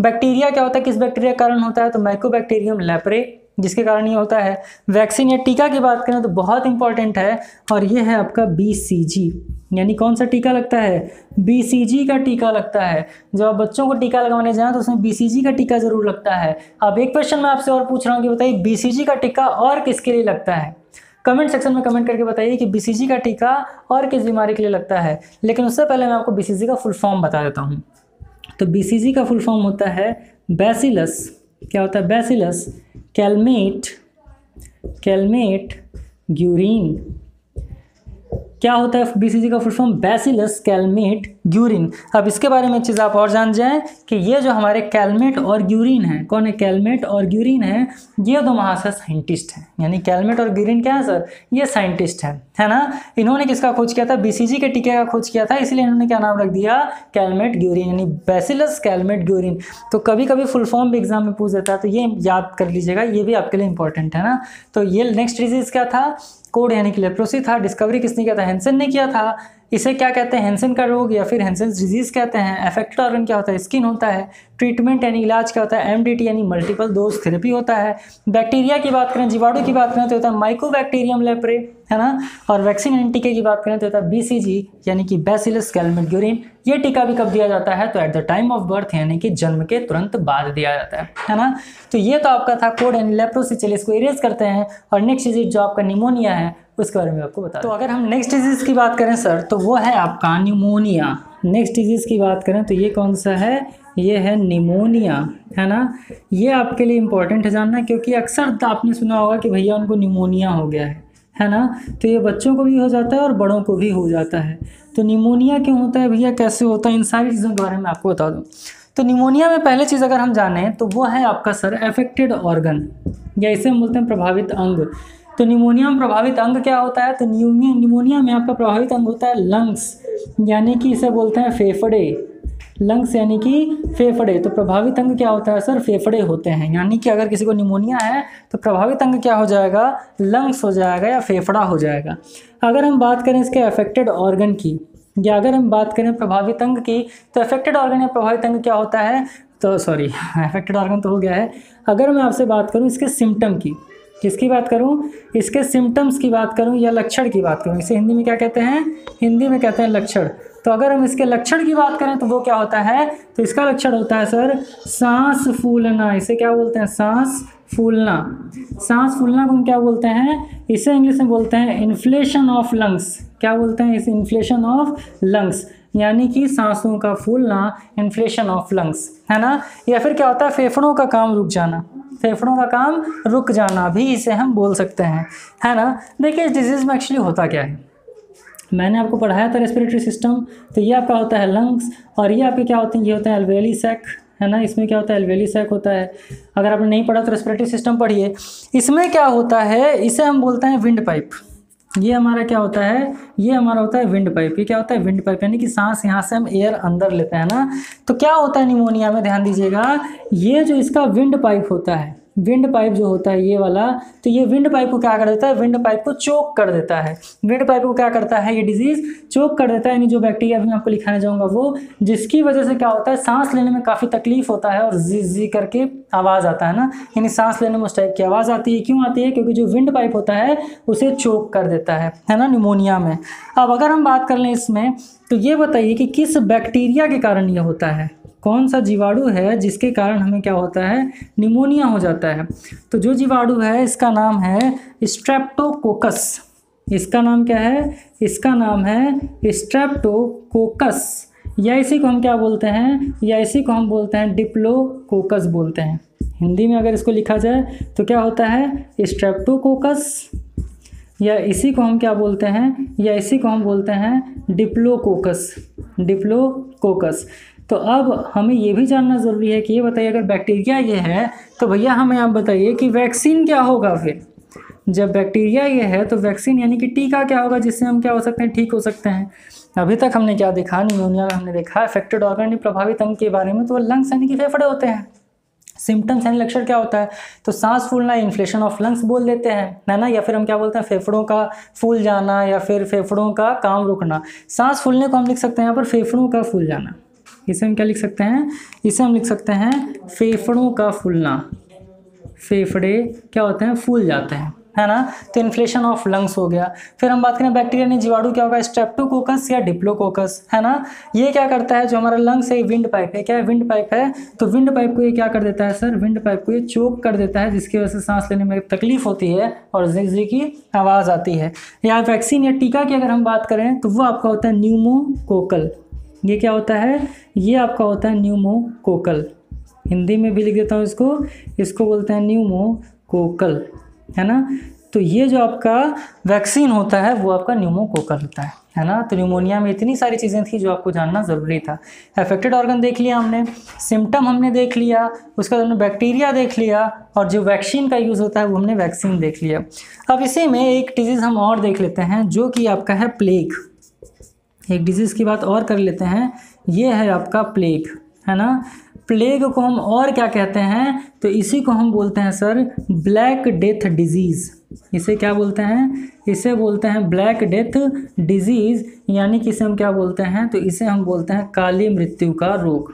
बैक्टीरिया क्या होता है, किस बैक्टीरिया के कारण होता है, तो माइकोबैक्टीरियम लेप्रे जिसके कारण ये होता है। वैक्सीन या टीका की बात करें तो बहुत इंपॉर्टेंट है, और ये है आपका बीसीजी यानी कौन सा टीका लगता है, बीसीजी का टीका लगता है। जब आप बच्चों को टीका लगवाने जाएं तो उसमें बीसीजी का टीका ज़रूर लगता है। अब एक क्वेश्चन मैं आपसे और पूछ रहा हूँ कि बताइए बीसीजी का टीका और किसके लिए लगता है, कमेंट सेक्शन में कमेंट करके बताइए कि बीसीजी का टीका और किस बीमारी के लिए लगता है। लेकिन उससे पहले मैं आपको बीसीजी का फुल फॉर्म बता देता हूँ। तो बीसीजी का फुल फॉर्म होता है बैसिलस, क्या होता है, बैसिलस कैलमेट कैलमेट ग्यूरिन। क्या होता है बीसीजी का full form, bacillus Calmette Guerin. अब इसके बारे में एक चीज़ आप और जान जाएं कि ये जो हमारे कैलमेट और ग्यूरिन है, कौन है, कैलमेट और ग्यूरिन है, ये दो महाशय साइंटिस्ट हैं। यानी कैलमेट और ग्यूरिन क्या है सर, ये साइंटिस्ट हैं, है ना। इन्होंने किसका खोज किया था, बीसीजी के टीके का खोज किया था, इसलिए इन्होंने क्या नाम रख दिया, कैलमेट ग्यूरिन, यानी बैसिलस कैलमेट ग्यूरिन। तो कभी कभी फुल फॉर्म भी एग्जाम में पूछ देता है, तो ये याद कर लीजिएगा, ये भी आपके लिए इंपॉर्टेंट है ना। तो ये नेक्स्ट डिजीज़ क्या था, कोढ़ यानी कि लेप्रोसी था। डिस्कवरी किसने किया था, हैंसेन ने किया था। इसे क्या कहते हैं, हैंसेन का रोग या फिर हैंसेन्स डिजीज़ कहते हैं। अफेक्टेड ऑर्गन क्या होता है, स्किन होता है। ट्रीटमेंट यानी इलाज क्या होता है, एमडीटी यानी मल्टीपल डोज थेरेपी होता है। बैक्टीरिया की बात करें, जीवाणु की बात करें तो होता है माइकोबैक्टीरियम लेप्रे, है ना। और वैक्सीन एंड टीके की बात करें तो होता है बीसीजी यानी कि बैसिलस कैलमेट ग्यूरिन। ये टीका भी कब दिया जाता है, तो at the time of birth यानी कि जन्म के तुरंत बाद दिया जाता है, है ना। तो ये तो आपका था कोढ़ यानी लेप्रोसी। चलिए इसको इरेज करते हैं और नेक्स्ट डिजीज जो आपका निमोनिया है उसके बारे में आपको बता। तो अगर हम नेक्स्ट डिजीज़ की बात करें सर तो वो है आपका निमोनिया। नेक्स्ट डिजीज़ की बात करें तो ये कौन सा है, ये है निमोनिया, है ना। ये आपके लिए इम्पॉर्टेंट है जानना, क्योंकि अक्सर आपने सुना होगा कि भैया उनको निमोनिया हो गया है है ना, तो ये बच्चों को भी हो जाता है और बड़ों को भी हो जाता है। तो निमोनिया क्यों होता है भैया, कैसे होता है, इन सारी चीज़ों के बारे में आपको बता दूँ। तो निमोनिया में पहले चीज़ अगर हम जाने तो वो है आपका सर एफेक्टेड ऑर्गन, या इसे हम बोलते हैं प्रभावित अंग। तो निमोनिया में प्रभावित अंग क्या होता है, तो निमोनिया में आपका प्रभावित अंग होता है लंग्स, यानी कि इसे बोलते हैं फेफड़े, लंग्स यानी कि फेफड़े। तो प्रभावित अंग क्या होता है सर, फेफड़े होते हैं। यानी कि अगर किसी को निमोनिया है तो प्रभावित अंग क्या हो जाएगा, लंग्स हो जाएगा या फेफड़ा हो जाएगा। अगर हम बात करें इसके अफेक्टेड ऑर्गन की, या अगर हम बात करें प्रभावित अंग की, तो अफेक्टेड ऑर्गन या प्रभावित अंग क्या होता है, तो सॉरी अफेक्टेड ऑर्गन तो हो गया है। अगर मैं आपसे बात करूँ इसके सिम्टम की, किसकी बात करूँ, इसके सिम्टम्स की बात करूँ या लक्षण की बात करूँ, इसे हिंदी में क्या कहते हैं, हिंदी में कहते हैं लक्षण। तो अगर हम इसके लक्षण की बात करें तो वो क्या होता है, तो इसका लक्षण होता है सर सांस फूलना, इसे क्या बोलते हैं, सांस फूलना। सांस फूलना को हम क्या बोलते हैं, इसे इंग्लिश में बोलते हैं इन्फ्लेशन ऑफ लंग्स। क्या बोलते हैं इसे, इन्फ्लेशन ऑफ लंग्स, यानी कि सांसों का फूलना, इन्फ्लेशन ऑफ लंग्स, है ना। या फिर क्या होता है, फेफड़ों का काम रुक जाना, फेफड़ों का काम रुक जाना भी इसे हम बोल सकते हैं, है ना। देखिए इस डिजीज़ में एक्चुअली होता क्या है, मैंने आपको पढ़ाया था रेस्पिरेटरी सिस्टम, तो ये आपका होता है लंग्स, और ये आपके क्या होते हैं, ये होते हैं एल्वेली सैक, है ना, इसमें क्या होता है एल्वेली सैक होता है। अगर आपने नहीं पढ़ा तो रेस्पिरेटरी सिस्टम पढ़िए। इसमें क्या होता है, इसे हम बोलते हैं विंड पाइप, ये हमारा क्या होता है, ये हमारा होता है विंड पाइप। ये क्या होता है, विंड पाइप, यानी कि सांस यहाँ से हम एयर अंदर लेते हैं ना। तो क्या होता है निमोनिया में, ध्यान दीजिएगा, ये जो इसका विंड पाइप होता है, विंड पाइप जो होता है ये वाला, तो ये विंड पाइप को क्या कर देता है, विंड पाइप को चोक कर देता है। विंड पाइप को क्या करता है ये डिजीज़, चोक कर देता है। यानी जो बैक्टीरिया भी मैं आपको लिखाने जाऊंगा वो, जिसकी वजह से क्या होता है सांस लेने में काफ़ी तकलीफ होता है और जी जी करके आवाज़ आता है ना, यानी सांस लेने में उस टाइप की आवाज़ आती है। क्यों आती है, क्योंकि जो विंड पाइप होता है उसे चोक कर देता है, है ना, निमोनिया में। अब अगर हम बात कर लें इसमें, तो ये बताइए कि किस बैक्टीरिया के कारण ये होता है, कौन सा जीवाणु है जिसके कारण हमें क्या होता है निमोनिया हो जाता है। तो जो जीवाणु है इसका नाम है स्ट्रेप्टोकोकस, इसका नाम क्या है, इसका नाम है स्ट्रेप्टोकोकस, या इसी को हम क्या बोलते हैं, या इसी को हम बोलते हैं डिप्लोकोकस बोलते हैं। हिंदी में अगर इसको लिखा जाए तो क्या होता है स्ट्रेप्टोकोकस, या इसी को हम क्या बोलते हैं, या इसी को हम बोलते हैं डिप्लोकोकस, डिप्लोकोकस। तो अब हमें ये भी जानना ज़रूरी है कि ये बताइए अगर बैक्टीरिया ये है तो भैया हमें आप बताइए कि वैक्सीन क्या होगा फिर, जब बैक्टीरिया ये है तो वैक्सीन यानी कि टीका क्या होगा जिससे हम क्या हो सकते हैं, ठीक हो सकते हैं। अभी तक हमने क्या देखा, निमोनिया हमने देखा अफेक्टेड ऑर्गन प्रभावित अंग के बारे में, तो लंग्स यानी कि फेफड़े होते हैं। सिम्टम्स यानी लक्षण क्या होता है, तो सांस फूलना, इन्फ्लेशन ऑफ लंग्स बोल देते हैं, है ना, या फिर हम क्या बोलते हैं फेफड़ों का फूल जाना या फिर फेफड़ों का काम रुकना। सांस फूलने को हम लिख सकते हैं यहाँ पर फेफड़ों का फूल जाना, इसे हम क्या लिख सकते हैं, इसे हम लिख सकते हैं फेफड़ों का फूलना, फेफड़े क्या होते हैं फूल जाते हैं, है ना। तो इन्फ्लेशन ऑफ लंग्स हो गया। फिर हम बात करें बैक्टीरिया ने जीवाणु क्या होगा, स्ट्रेप्टोकोकस या डिप्लोकोकस, है ना। ये क्या करता है, जो हमारा लंग्स है विंड पाइप है, क्या है विंड पाइप है, तो विंड पाइप को ये क्या कर देता है सर, विंड पाइप को ये चोक कर देता है, जिसकी वजह से सांस लेने में तकलीफ होती है और जिगजी की आवाज़ आती है। या वैक्सीन या टीका की अगर हम बात करें तो वो आपका होता है न्यूमोकोकल, ये क्या होता है, ये आपका होता है न्यूमोकोकल। हिंदी में भी लिख देता हूँ इसको, इसको बोलते हैं न्यूमोकोकल, है ना। तो ये जो आपका वैक्सीन होता है वो आपका न्यूमोकोकल होता है, है ना। तो न्यूमोनिया में इतनी सारी चीज़ें थी जो आपको जानना ज़रूरी था। अफेक्टेड ऑर्गन देख लिया हमने, सिम्टम हमने देख लिया, उसके बाद हमने बैक्टीरिया देख लिया, और जो वैक्सीन का यूज़ होता है वो हमने वैक्सीन देख लिया। अब इसी में एक डिजीज़ हम और देख लेते हैं जो कि आपका है प्लेग। एक डिजीज़ की बात और कर लेते हैं, ये है आपका प्लेग, है ना। प्लेग को हम और क्या कहते हैं, तो इसी को हम बोलते हैं सर ब्लैक डेथ डिजीज़। इसे क्या बोलते हैं, इसे बोलते हैं ब्लैक डेथ डिजीज़, यानी कि इसे हम क्या बोलते हैं, तो इसे हम बोलते हैं काली मृत्यु का रोग,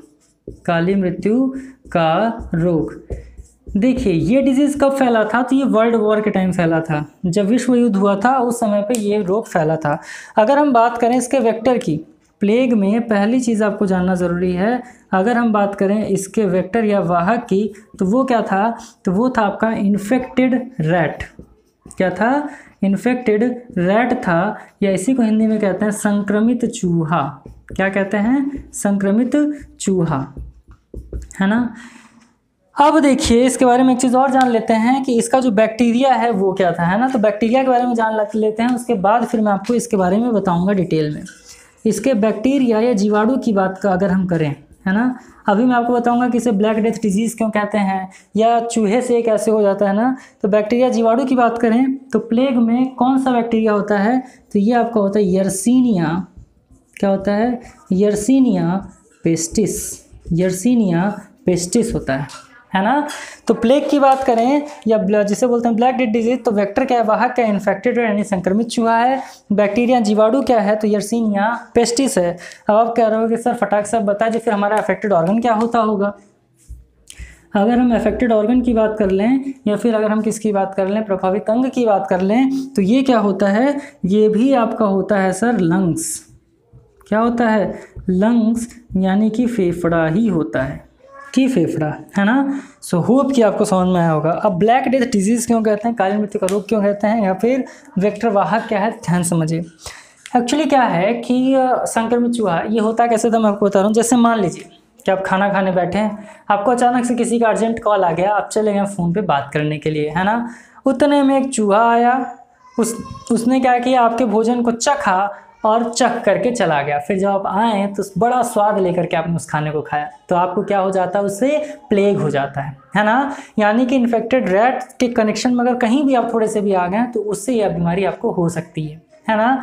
काली मृत्यु का रोग। देखिए ये डिजीज़ कब फैला था, तो ये वर्ल्ड वॉर के टाइम फैला था, जब विश्व युद्ध हुआ था उस समय पे ये रोग फैला था। अगर हम बात करें इसके वेक्टर की, प्लेग में पहली चीज़ आपको जानना ज़रूरी है, अगर हम बात करें इसके वेक्टर या वाहक की, तो वो क्या था, तो वो था आपका इन्फेक्टेड रैट। क्या था, इन्फेक्टेड रैट था, या इसी को हिंदी में कहते हैं संक्रमित चूहा। क्या कहते हैं, संक्रमित चूहा, है ना। अब देखिए इसके बारे में एक चीज़ और जान लेते हैं कि इसका जो बैक्टीरिया है वो क्या था, है ना। तो बैक्टीरिया के बारे में जान लेते हैं, उसके बाद फिर मैं आपको इसके बारे में बताऊंगा डिटेल में। इसके बैक्टीरिया या जीवाणु की बात का अगर हम करें, है ना, अभी मैं आपको बताऊंगा कि इसे ब्लैक डेथ डिजीज़ क्यों कहते हैं या चूहे से कैसे हो जाता है ना। तो बैक्टीरिया जीवाणु की बात करें तो प्लेग में कौन सा बैक्टीरिया होता है, तो ये आपका होता है यर्सीनिया, क्या होता है, यर्सीनिया पेस्टिस, यर्सीनिया पेस्टिस होता है, है ना। तो प्लेग की बात करें या जिसे बोलते हैं ब्लैक डेथ डिजीज, तो वेक्टर क्या है, वाहक क्या, इन्फेक्टेड यानी संक्रमित चूहा है, बैक्टीरिया जीवाणु क्या है, तो यर्सिनिया पेस्टिस है। अब आप कह रहे हो कि सर फटाक से बता दो फिर हमारा अफेक्टेड ऑर्गन क्या होता होगा। अगर हम अफेक्टेड ऑर्गन की बात कर लें या फिर अगर हम किसकी बात कर लें, प्रभावित अंग की बात कर लें, तो ये क्या होता है, ये भी आपका होता है सर लंग्स, क्या होता है, लंग्स यानी कि फेफड़ा ही होता है, की फेफड़ा, है ना। सो होप कि आपको समझ में आया होगा। अब ब्लैक डेथ डिजीज़ क्यों कहते हैं, काली मृत्यु का रोग क्यों कहते हैं, या फिर वेक्टर वाहक क्या है, ध्यान समझिए। एक्चुअली क्या है कि संक्रमित चूहा ये होता कैसे, तो मैं आपको बता रहा हूँ। जैसे मान लीजिए कि आप खाना खाने बैठे हैं, आपको अचानक से किसी का अर्जेंट कॉल आ गया, आप चले गए फ़ोन पर बात करने के लिए, है ना। उतने में एक चूहा आया, उस उसने क्या किया, आपके भोजन को चखा और चख करके चला गया। फिर जब आप आए तो बड़ा स्वाद लेकर के आपने उस खाने को खाया, तो आपको क्या हो जाता है, उससे प्लेग हो जाता है, है ना। यानी कि इन्फेक्टेड रैट के कनेक्शन में अगर कहीं भी आप थोड़े से भी आ गए तो उससे यह बीमारी आपको हो सकती है, है ना।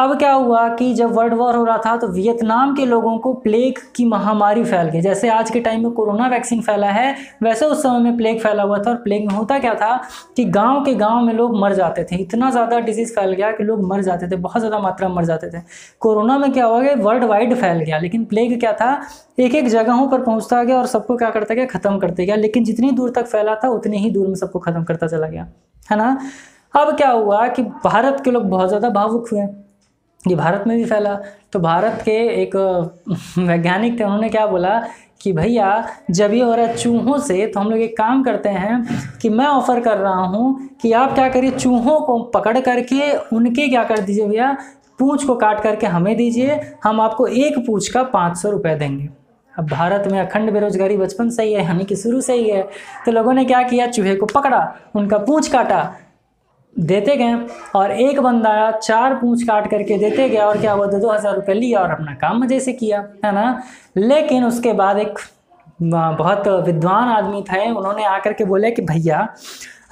अब क्या हुआ कि जब वर्ल्ड वॉर हो रहा था तो वियतनाम के लोगों को प्लेग की महामारी फैल गई। जैसे आज के टाइम में कोरोना वैक्सीन फैला है, वैसे उस समय में प्लेग फैला हुआ था। और प्लेग में होता क्या था कि गांव के गांव में लोग मर जाते थे, इतना ज़्यादा डिजीज़ फैल गया कि लोग मर जाते थे, बहुत ज़्यादा मात्रा में मर जाते थे। कोरोना में क्या हुआ कि वर्ल्ड वाइड फैल गया, लेकिन प्लेग क्या था, एक एक जगहों पर पहुँचता गया और सबको क्या करता गया, ख़त्म करते गया। लेकिन जितनी दूर तक फैला था उतनी ही दूर में सबको ख़त्म करता चला गया, है ना। अब क्या हुआ कि भारत के लोग बहुत ज़्यादा भावुक हुए, ये भारत में भी फैला। तो भारत के एक वैज्ञानिक थे, उन्होंने क्या बोला कि भैया जब ये हो रहा है चूहों से, तो हम लोग एक काम करते हैं कि मैं ऑफ़र कर रहा हूँ कि आप क्या करिए, चूहों को पकड़ करके उनके क्या कर दीजिए भैया, पूँछ को काट करके हमें दीजिए, हम आपको एक पूँछ का पाँच सौ रुपये देंगे। अब भारत में अखंड बेरोजगारी बचपन से ही है, यानी कि शुरू से ही है। तो लोगों ने क्या किया, चूहे को पकड़ा, उनका पूँछ काटा, देते गए, और एक बंदा आया, चार पूँछ काट करके देते गया और क्या हुआ, दो दो हज़ार रुपये लिया और अपना काम मजे से किया, है ना। लेकिन उसके बाद एक बहुत विद्वान आदमी थे, उन्होंने आकर के बोले कि भैया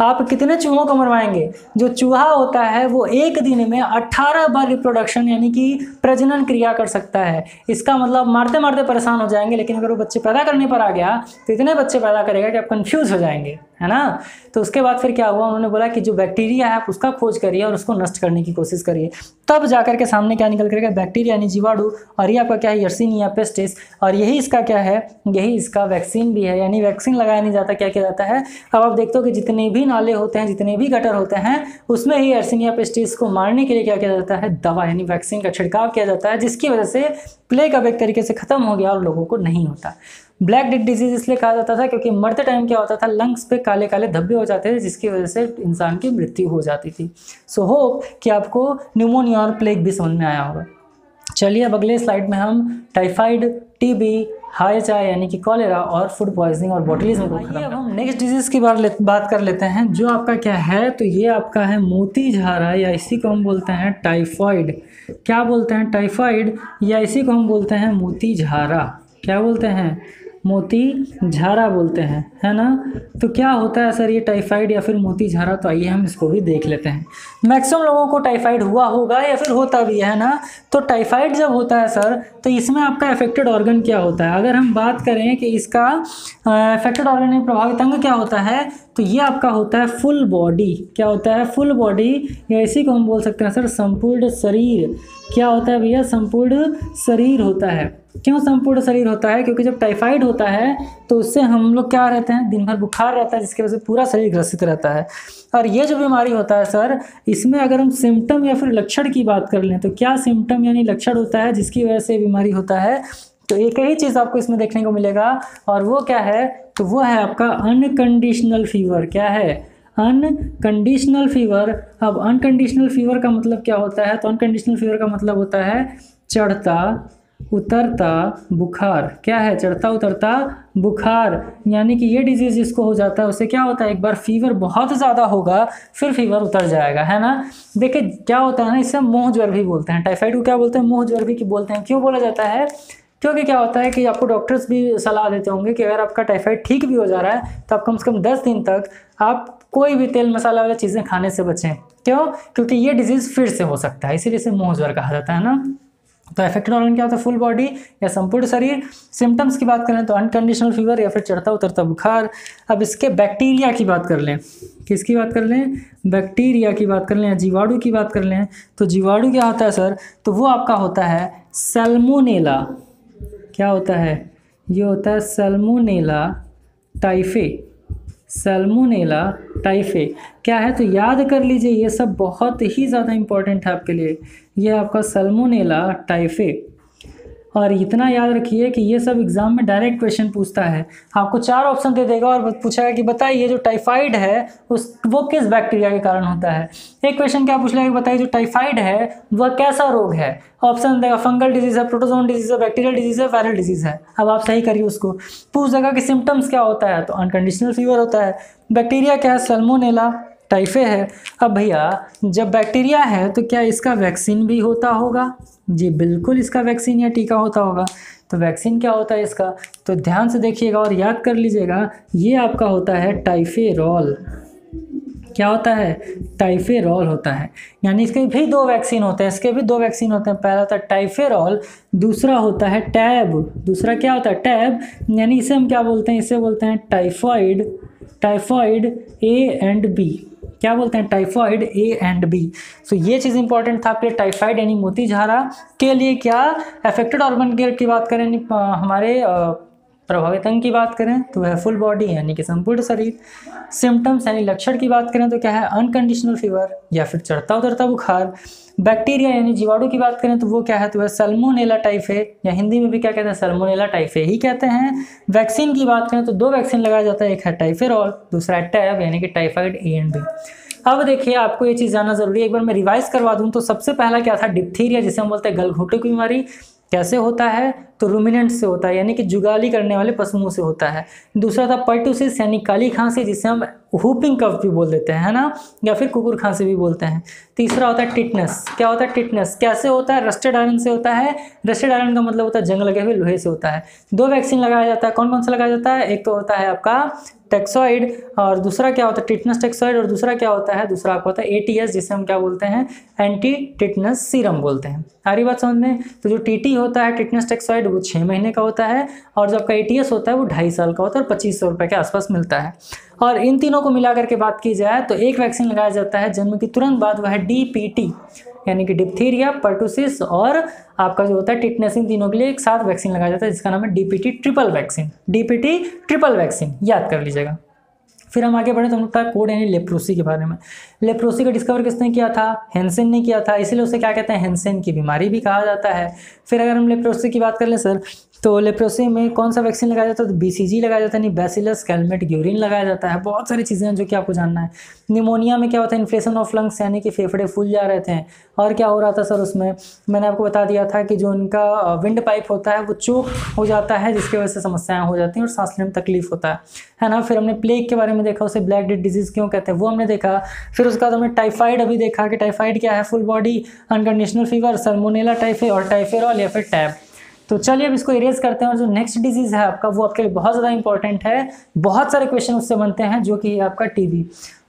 आप कितने चूहों को मरवाएंगे, जो चूहा होता है वो एक दिन में अट्ठारह बार रिप्रोडक्शन यानी कि प्रजनन क्रिया कर सकता है। इसका मतलब मारते मारते परेशान हो जाएंगे, लेकिन अगर वो बच्चे पैदा करने पर आ गया तो इतने बच्चे पैदा करेगा कि आप कंफ्यूज हो जाएंगे, है ना। तो उसके बाद फिर क्या हुआ, उन्होंने बोला कि जो बैक्टीरिया है आप उसका खोज करिए और उसको नष्ट करने की कोशिश करिए। तब जाकर के सामने क्या निकल करेगा, बैक्टीरिया यानी जीवाणु, और ये आपका क्या है, यर्सिनिया पेस्टिस, और यही इसका क्या है, यही इसका वैक्सीन भी है। यानी वैक्सीन लगाया नहीं जाता, क्या किया जाता है, अब आप देखते हो कि जितने भी नाले होते हैं, जितने भी गटर होते हैं, उसमें ही यर्सिनिया पेस्टिस को मारने के लिए क्या किया जाता है, दवा यानी वैक्सीन का छिड़काव किया जाता है, जिसकी वजह से प्लेग अब एक तरीके से ख़त्म हो गया और लोगों को नहीं होता। ब्लैक डेथ डिजीज़ इसलिए कहा जाता था क्योंकि मरते टाइम क्या होता था, लंग्स पे काले काले धब्बे हो जाते थे, जिसकी वजह से इंसान की मृत्यु हो जाती थी। सो होप कि आपको न्यूमोनिया और प्लेग भी समझ में आया होगा। चलिए अब अगले स्लाइड में हम टाइफाइड, टीबी, हाईचाई यानी कि कॉलेरा और फूड पॉइजनिंग और बॉटलिज्म को खत्म। अब हम नेक्स्ट डिजीज़ की बार बात कर लेते हैं, जो आपका क्या है, तो ये आपका है मोतीझारा, या इसी को हम बोलते हैं टाइफाइड। क्या बोलते हैं, टाइफाइड, या इसी को हम बोलते हैं मोतीझारा। क्या बोलते हैं, मोतीझारा बोलते हैं, है ना। तो क्या होता है सर ये टाइफाइड या फिर मोतीझारा, तो आइए हम इसको भी देख लेते हैं। मैक्सिमम लोगों को टाइफाइड हुआ होगा या फिर होता भी है ना। तो टाइफाइड जब होता है सर, तो इसमें आपका अफेक्टेड ऑर्गन क्या होता है, अगर हम बात करें कि इसका अफेक्टेड ऑर्गन या प्रभावित अंग क्या होता है, तो ये आपका होता है फुल बॉडी। क्या होता है, फुल बॉडी, या इसी को हम बोल सकते हैं सर संपूर्ण शरीर। क्या होता है भैया, संपूर्ण शरीर होता है। क्यों संपूर्ण शरीर होता है, क्योंकि जब टाइफाइड होता है तो उससे हम लोग क्या रहते हैं, दिन भर बुखार रहता है, जिसकी वजह से पूरा शरीर ग्रसित रहता है। और ये जो बीमारी होता है सर, इसमें अगर हम सिम्टम या फिर लक्षण की बात कर लें, तो क्या सिम्टम यानी लक्षण होता है जिसकी वजह से बीमारी होता है, तो एक ही चीज़ आपको इसमें देखने को मिलेगा, और वो क्या है, तो वो है आपका अनकंडीशनल फीवर। क्या है, अनकंडीशनल फीवर। अब अनकंडीशनल फीवर का मतलब क्या होता है, तो अनकंडीशनल फीवर का मतलब होता है चढ़ता उतरता बुखार, क्या है चढ़ता उतरता बुखार, यानी कि ये डिजीज़ जिसको हो जाता है उसे क्या होता है, एक बार फीवर बहुत ज़्यादा होगा फिर फीवर उतर जाएगा, है ना। देखिए क्या होता है ना, इसे मोह ज्वर भी बोलते हैं, टाइफाइड को क्या बोलते हैं, मोह ज्वर भी की बोलते हैं। क्यों बोला जाता है, क्योंकि क्या होता है कि आपको डॉक्टर्स भी सलाह देते होंगे कि अगर आपका टाइफाइड ठीक भी हो जा रहा है तो आप कम से कम दस दिन तक आप कोई भी तेल मसाला वाली चीज़ें खाने से बचें। क्यों, क्योंकि ये डिजीज़ फिर से हो सकता है, इसीलिए इसे मोह ज्वर कहा जाता है ना। तो अफेक्टेड ऑर्गन क्या होता है, फुल बॉडी या संपूर्ण शरीर। सिम्टम्स की बात करें तो अनकंडीशनल फीवर या फिर चढ़ता उतरता बुखार। अब इसके बैक्टीरिया की बात कर लें, किसकी बात कर लें, बैक्टीरिया की बात कर लें, जीवाणु की बात कर लें। तो जीवाणु क्या होता है सर, तो वो आपका होता है सैल्मोनेला, क्या होता है, ये होता है सैल्मोनेला टाइफी, सैल्मोनेला टाइफी क्या है। तो याद कर लीजिए, ये सब बहुत ही ज़्यादा इम्पॉर्टेंट है आपके लिए, ये आपका सैल्मोनेला टाइफी। और इतना याद रखिए कि ये सब एग्ज़ाम में डायरेक्ट क्वेश्चन पूछता है, आपको चार ऑप्शन दे देगा और पूछेगा कि बताइए जो टाइफाइड है उस वो किस बैक्टीरिया के कारण होता है। एक क्वेश्चन क्या पूछ लेगा, बताइए जो टाइफाइड है वह कैसा रोग है, ऑप्शन देगा फंगल डिजीज़ है, प्रोटोजोन डिजीज़ है, बैक्टीरियल डिजीज़ है, वायरल डिजीज़ है। अब आप सही करिए उसको। पूछ देगा कि सिम्टम्स क्या होता है, तो अनकंडीशनल फीवर होता है, बैक्टीरिया क्या है, सैल्मोनेला टाइफी है। अब भैया जब बैक्टीरिया है तो क्या इसका वैक्सीन भी होता होगा, जी बिल्कुल इसका वैक्सीन या टीका होता होगा। तो वैक्सीन क्या होता है इसका, तो ध्यान से देखिएगा और याद कर लीजिएगा, ये आपका होता है टाइफेरॉल, क्या होता है, टाइफेरॉल होता है। यानी इसके भी दो वैक्सीन होते हैं, इसके भी दो वैक्सीन होते हैं, पहला होता है टाइफेरॉल, दूसरा होता है टैब, दूसरा क्या होता है टैब, यानी इसे हम क्या बोलते हैं, इसे बोलते हैं typhoid, typhoid A and B, क्या बोलते हैं, typhoid A and B. So ये चीज़ इंपॉर्टेंट था आपके लिए, टाइफाइड यानी मोतीझारा के लिए। क्या अफेक्टेड ऑर्गन केयर की बात करें, हमारे प्रभावित अंग की बात करें तो वह फुल बॉडी यानी कि संपूर्ण शरीर। सिम्टम्स यानी लक्षण की बात करें तो क्या है, अनकंडीशनल फीवर या फिर चढ़ता उतरता बुखार। बैक्टीरिया यानी जीवाणु की बात करें तो वो क्या है, तो वह सैल्मोनेला टाइफी या हिंदी में भी क्या कहते हैं, सैल्मोनेला टाइफी ही कहते हैं। वैक्सीन की बात करें तो दो वैक्सीन लगाया जाता है, एक है टाइफेरॉल, दूसरा है टैब यानी कि टाइफाइड ए एंड बी। अब देखिए आपको ये चीज़ जानना जरूरी है, एक बार मैं रिवाइज करवा दूँ तो सबसे पहला क्या था, डिप्थीरिया जिसे हम बोलते हैं गलघोंटे की बीमारी, कैसे होता है, तो रूमिनेंट से होता है यानी कि जुगाली करने वाले पशुओं से होता है। दूसरा था पर्टुसिस यानी काली खांसी जिसे हम हुपिंग कफ भी बोल देते हैं, है ना, या फिर कुकुर खांसी भी बोलते हैं। तीसरा होता है टिटनेस, क्या होता है टिटनेस, कैसे होता है, रस्टेड आयरन से होता है, रस्टेड आयरन का मतलब होता है जंग लगे हुए लोहे से होता है। दो वैक्सीन लगाया जाता है, कौन कौन सा लगाया जाता है, एक तो होता है आपका टेक्सॉइड और दूसरा क्या होता है टिटनेस टेक्सॉइड, और दूसरा क्या होता है, दूसरा आपका होता है एटीएस जिसे हम क्या बोलते हैं, एंटी टिटनेस सीरम बोलते हैं। सारी बात समझ में। तो जो टीटी होता है टिटनेस टेक्सॉइड वो छः महीने का होता है और जो आपका एटीएस होता है वो ढाई साल का होता है और पच्चीस सौ रुपये के आसपास मिलता है। और इन तीनों को मिलाकर के बात की जाए तो एक वैक्सीन लगाया जाता है जन्म के तुरंत बाद, वह है डीपीटी यानी कि डिप्थीरिया, पर्टुसिस और आपका जो होता है टिटनेस, इन तीनों के लिए एक साथ वैक्सीन लगाया जाता है जिसका नाम है DPT triple vaccine, DPT triple vaccine याद कर लीजिएगा। फिर हम आगे बढ़े तो हम लोग था कोड यानी लेप्रोसी के बारे में। लेप्रोसी का डिस्कवर किसने किया था, हैंसेन ने किया था, इसलिए उसे क्या कहते हैं, हैंसेन की बीमारी भी कहा जाता है। फिर अगर हम लेप्रोसी की बात कर लें सर तो लेप्रोसी में कौन सा वैक्सीन लगाया जाता है, तो बीसीजी लगाया जाता है यानी बैसिलस कैलमेट ग्यूरिन लगाया जाता है। बहुत सारी चीज़ें हैं जो कि आपको जानना है। निमोनिया में क्या होता है, इन्फ्लेशन ऑफ लंग्स यानी कि फेफड़े फूल जा रहे थे और क्या हो रहा था सर उसमें, मैंने आपको बता दिया था कि जो उनका विंड पाइप होता है वो चोक हो जाता है जिसकी वजह से समस्याएँ हो जाती हैं और सांस लेने में तकलीफ होता है, है ना। फिर हमने प्लेग के बारे में देखा, उसे ब्लैक डेथ डिजीज़ क्यों कहते हैं वो हमने देखा। फिर उसके बाद हमने टाइफाइड अभी देखा कि टाइफाइड क्या है, full body, unconditional fever, salmonella typhi और टाइफेरॉल या फिर टैब। तो चलिए अब इसको इरेज करते हैं और जो नेक्स्ट डिजीज़ है आपका वो आपके लिए बहुत ज़्यादा इंपॉर्टेंट है, बहुत सारे क्वेश्चन उससे बनते हैं जो कि आपका टीबी।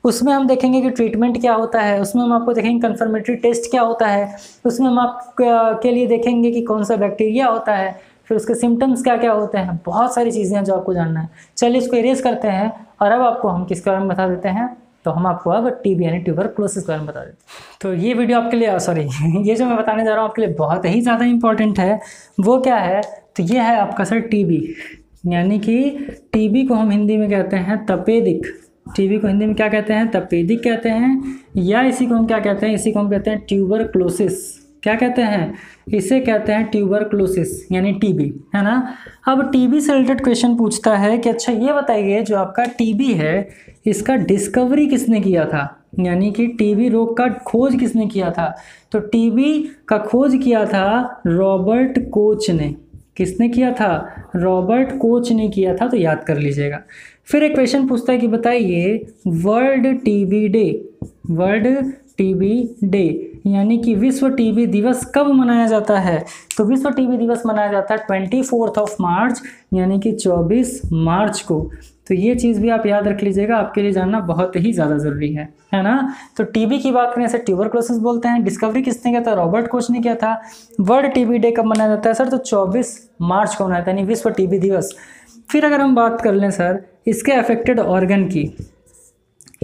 उसमें हम देखेंगे कि ट्रीटमेंट क्या होता है, उसमें हम आपको देखेंगे कन्फर्मेटरी टेस्ट क्या होता है, उसमें हम आपके लिए देखेंगे कि कौन सा बैक्टीरिया होता है, फिर उसके सिम्टम्स क्या क्या होते हैं। बहुत सारी चीज़ें हैं जो आपको जानना है। चलिए इसको इरेज करते हैं और अब आपको हम किसके बारे में बता देते हैं, तो हम आपको अब टीबी यानी ट्यूबरक्लोसिस के बारे में बता देते हैं। तो ये वीडियो आपके लिए सॉरी ये जो मैं बताने जा रहा हूँ आपके लिए बहुत ही ज़्यादा इंपॉर्टेंट है। वो क्या है, तो ये है आपका सर टीबी, यानी कि टीबी को हम हिंदी में कहते हैं तपेदिक, टीबी को हिंदी में क्या कहते हैं, तपेदिक कहते हैं, या इसी को हम क्या कहते हैं, इसी को हम कहते हैं ट्यूबरक्लोसिस, क्या कहते हैं, इसे कहते हैं ट्यूबरक्लोसिस यानी टीबी, है ना। अब टीबी से रिलेटेड क्वेश्चन पूछता है कि अच्छा ये बताइए जो आपका टीबी है इसका डिस्कवरी किसने किया था, यानी कि टीबी रोग का खोज किसने किया था? तो टीबी का खोज किया था रॉबर्ट कोच ने। किसने किया था? रॉबर्ट कोच ने किया था, तो याद कर लीजिएगा। फिर एक क्वेश्चन पूछता है कि बताइए world TB day, world TB day यानी कि विश्व टीबी दिवस कब मनाया जाता है? तो विश्व टीबी दिवस मनाया जाता है ट्वेंटी फोर्थ ऑफ मार्च यानी कि चौबीस मार्च को। तो ये चीज़ भी आप याद रख लीजिएगा, आपके लिए जानना बहुत ही ज़्यादा ज़रूरी है, है ना। तो टीबी की बात करें, इसे ट्यूबरक्लोसिस बोलते हैं। डिस्कवरी किसने किया था? रॉबर्ट कोच ने किया था। वर्ल्ड टीबी डे कब मनाया जाता है सर? तो चौबीस मार्च को मनाया जाता है यानी विश्व टीबी दिवस। फिर अगर हम बात कर लें सर इसके अफेक्टेड ऑर्गन की,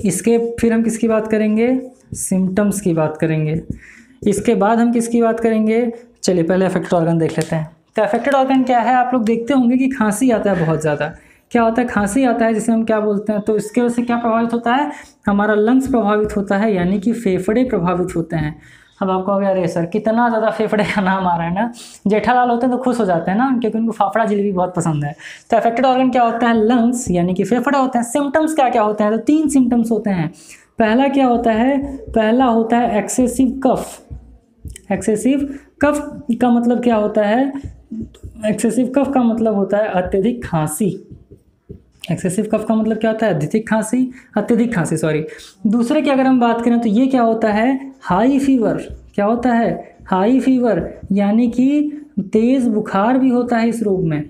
इसके फिर हम किसकी बात करेंगे? सिम्टम्स की बात करेंगे। इसके बाद हम किसकी बात करेंगे? चलिए पहले अफेक्टेड ऑर्गन देख लेते हैं। तो अफेक्टेड ऑर्गन क्या है? आप लोग देखते होंगे कि खांसी आता है, बहुत ज़्यादा क्या होता है? खांसी आता है, जिसे हम क्या बोलते हैं? तो इसके वजह से क्या प्रभावित होता है? हमारा लंग्स प्रभावित होता है यानी कि फेफड़े प्रभावित होते हैं। अब आपको हो गया, अरे सर कितना ज़्यादा फेफड़े का नाम आ रहा है ना। जेठालाल होते हैं तो खुश हो जाते हैं ना, क्योंकि उनको फाफड़ा जलेबी बहुत पसंद है। तो अफेक्टेड ऑर्गन क्या होता है? लंग्स यानी कि फेफड़े होते हैं। सिम्टम्स क्या क्या होते हैं? तो तीन सिम्टम्स होते हैं। पहला क्या होता है? पहला होता है एक्सेसिव कफ। एक्सेसिव कफ का मतलब क्या होता है? एक्सेसिव कफ का मतलब होता है अत्यधिक खांसी। एक्सेसिव कफ का मतलब क्या होता है? अत्यधिक खांसी, अत्यधिक खांसी सॉरी। दूसरे की अगर हम बात करें तो ये क्या होता है? High fever. क्या होता है? हाई फीवर यानी कि तेज़ बुखार भी होता है इस रोग में,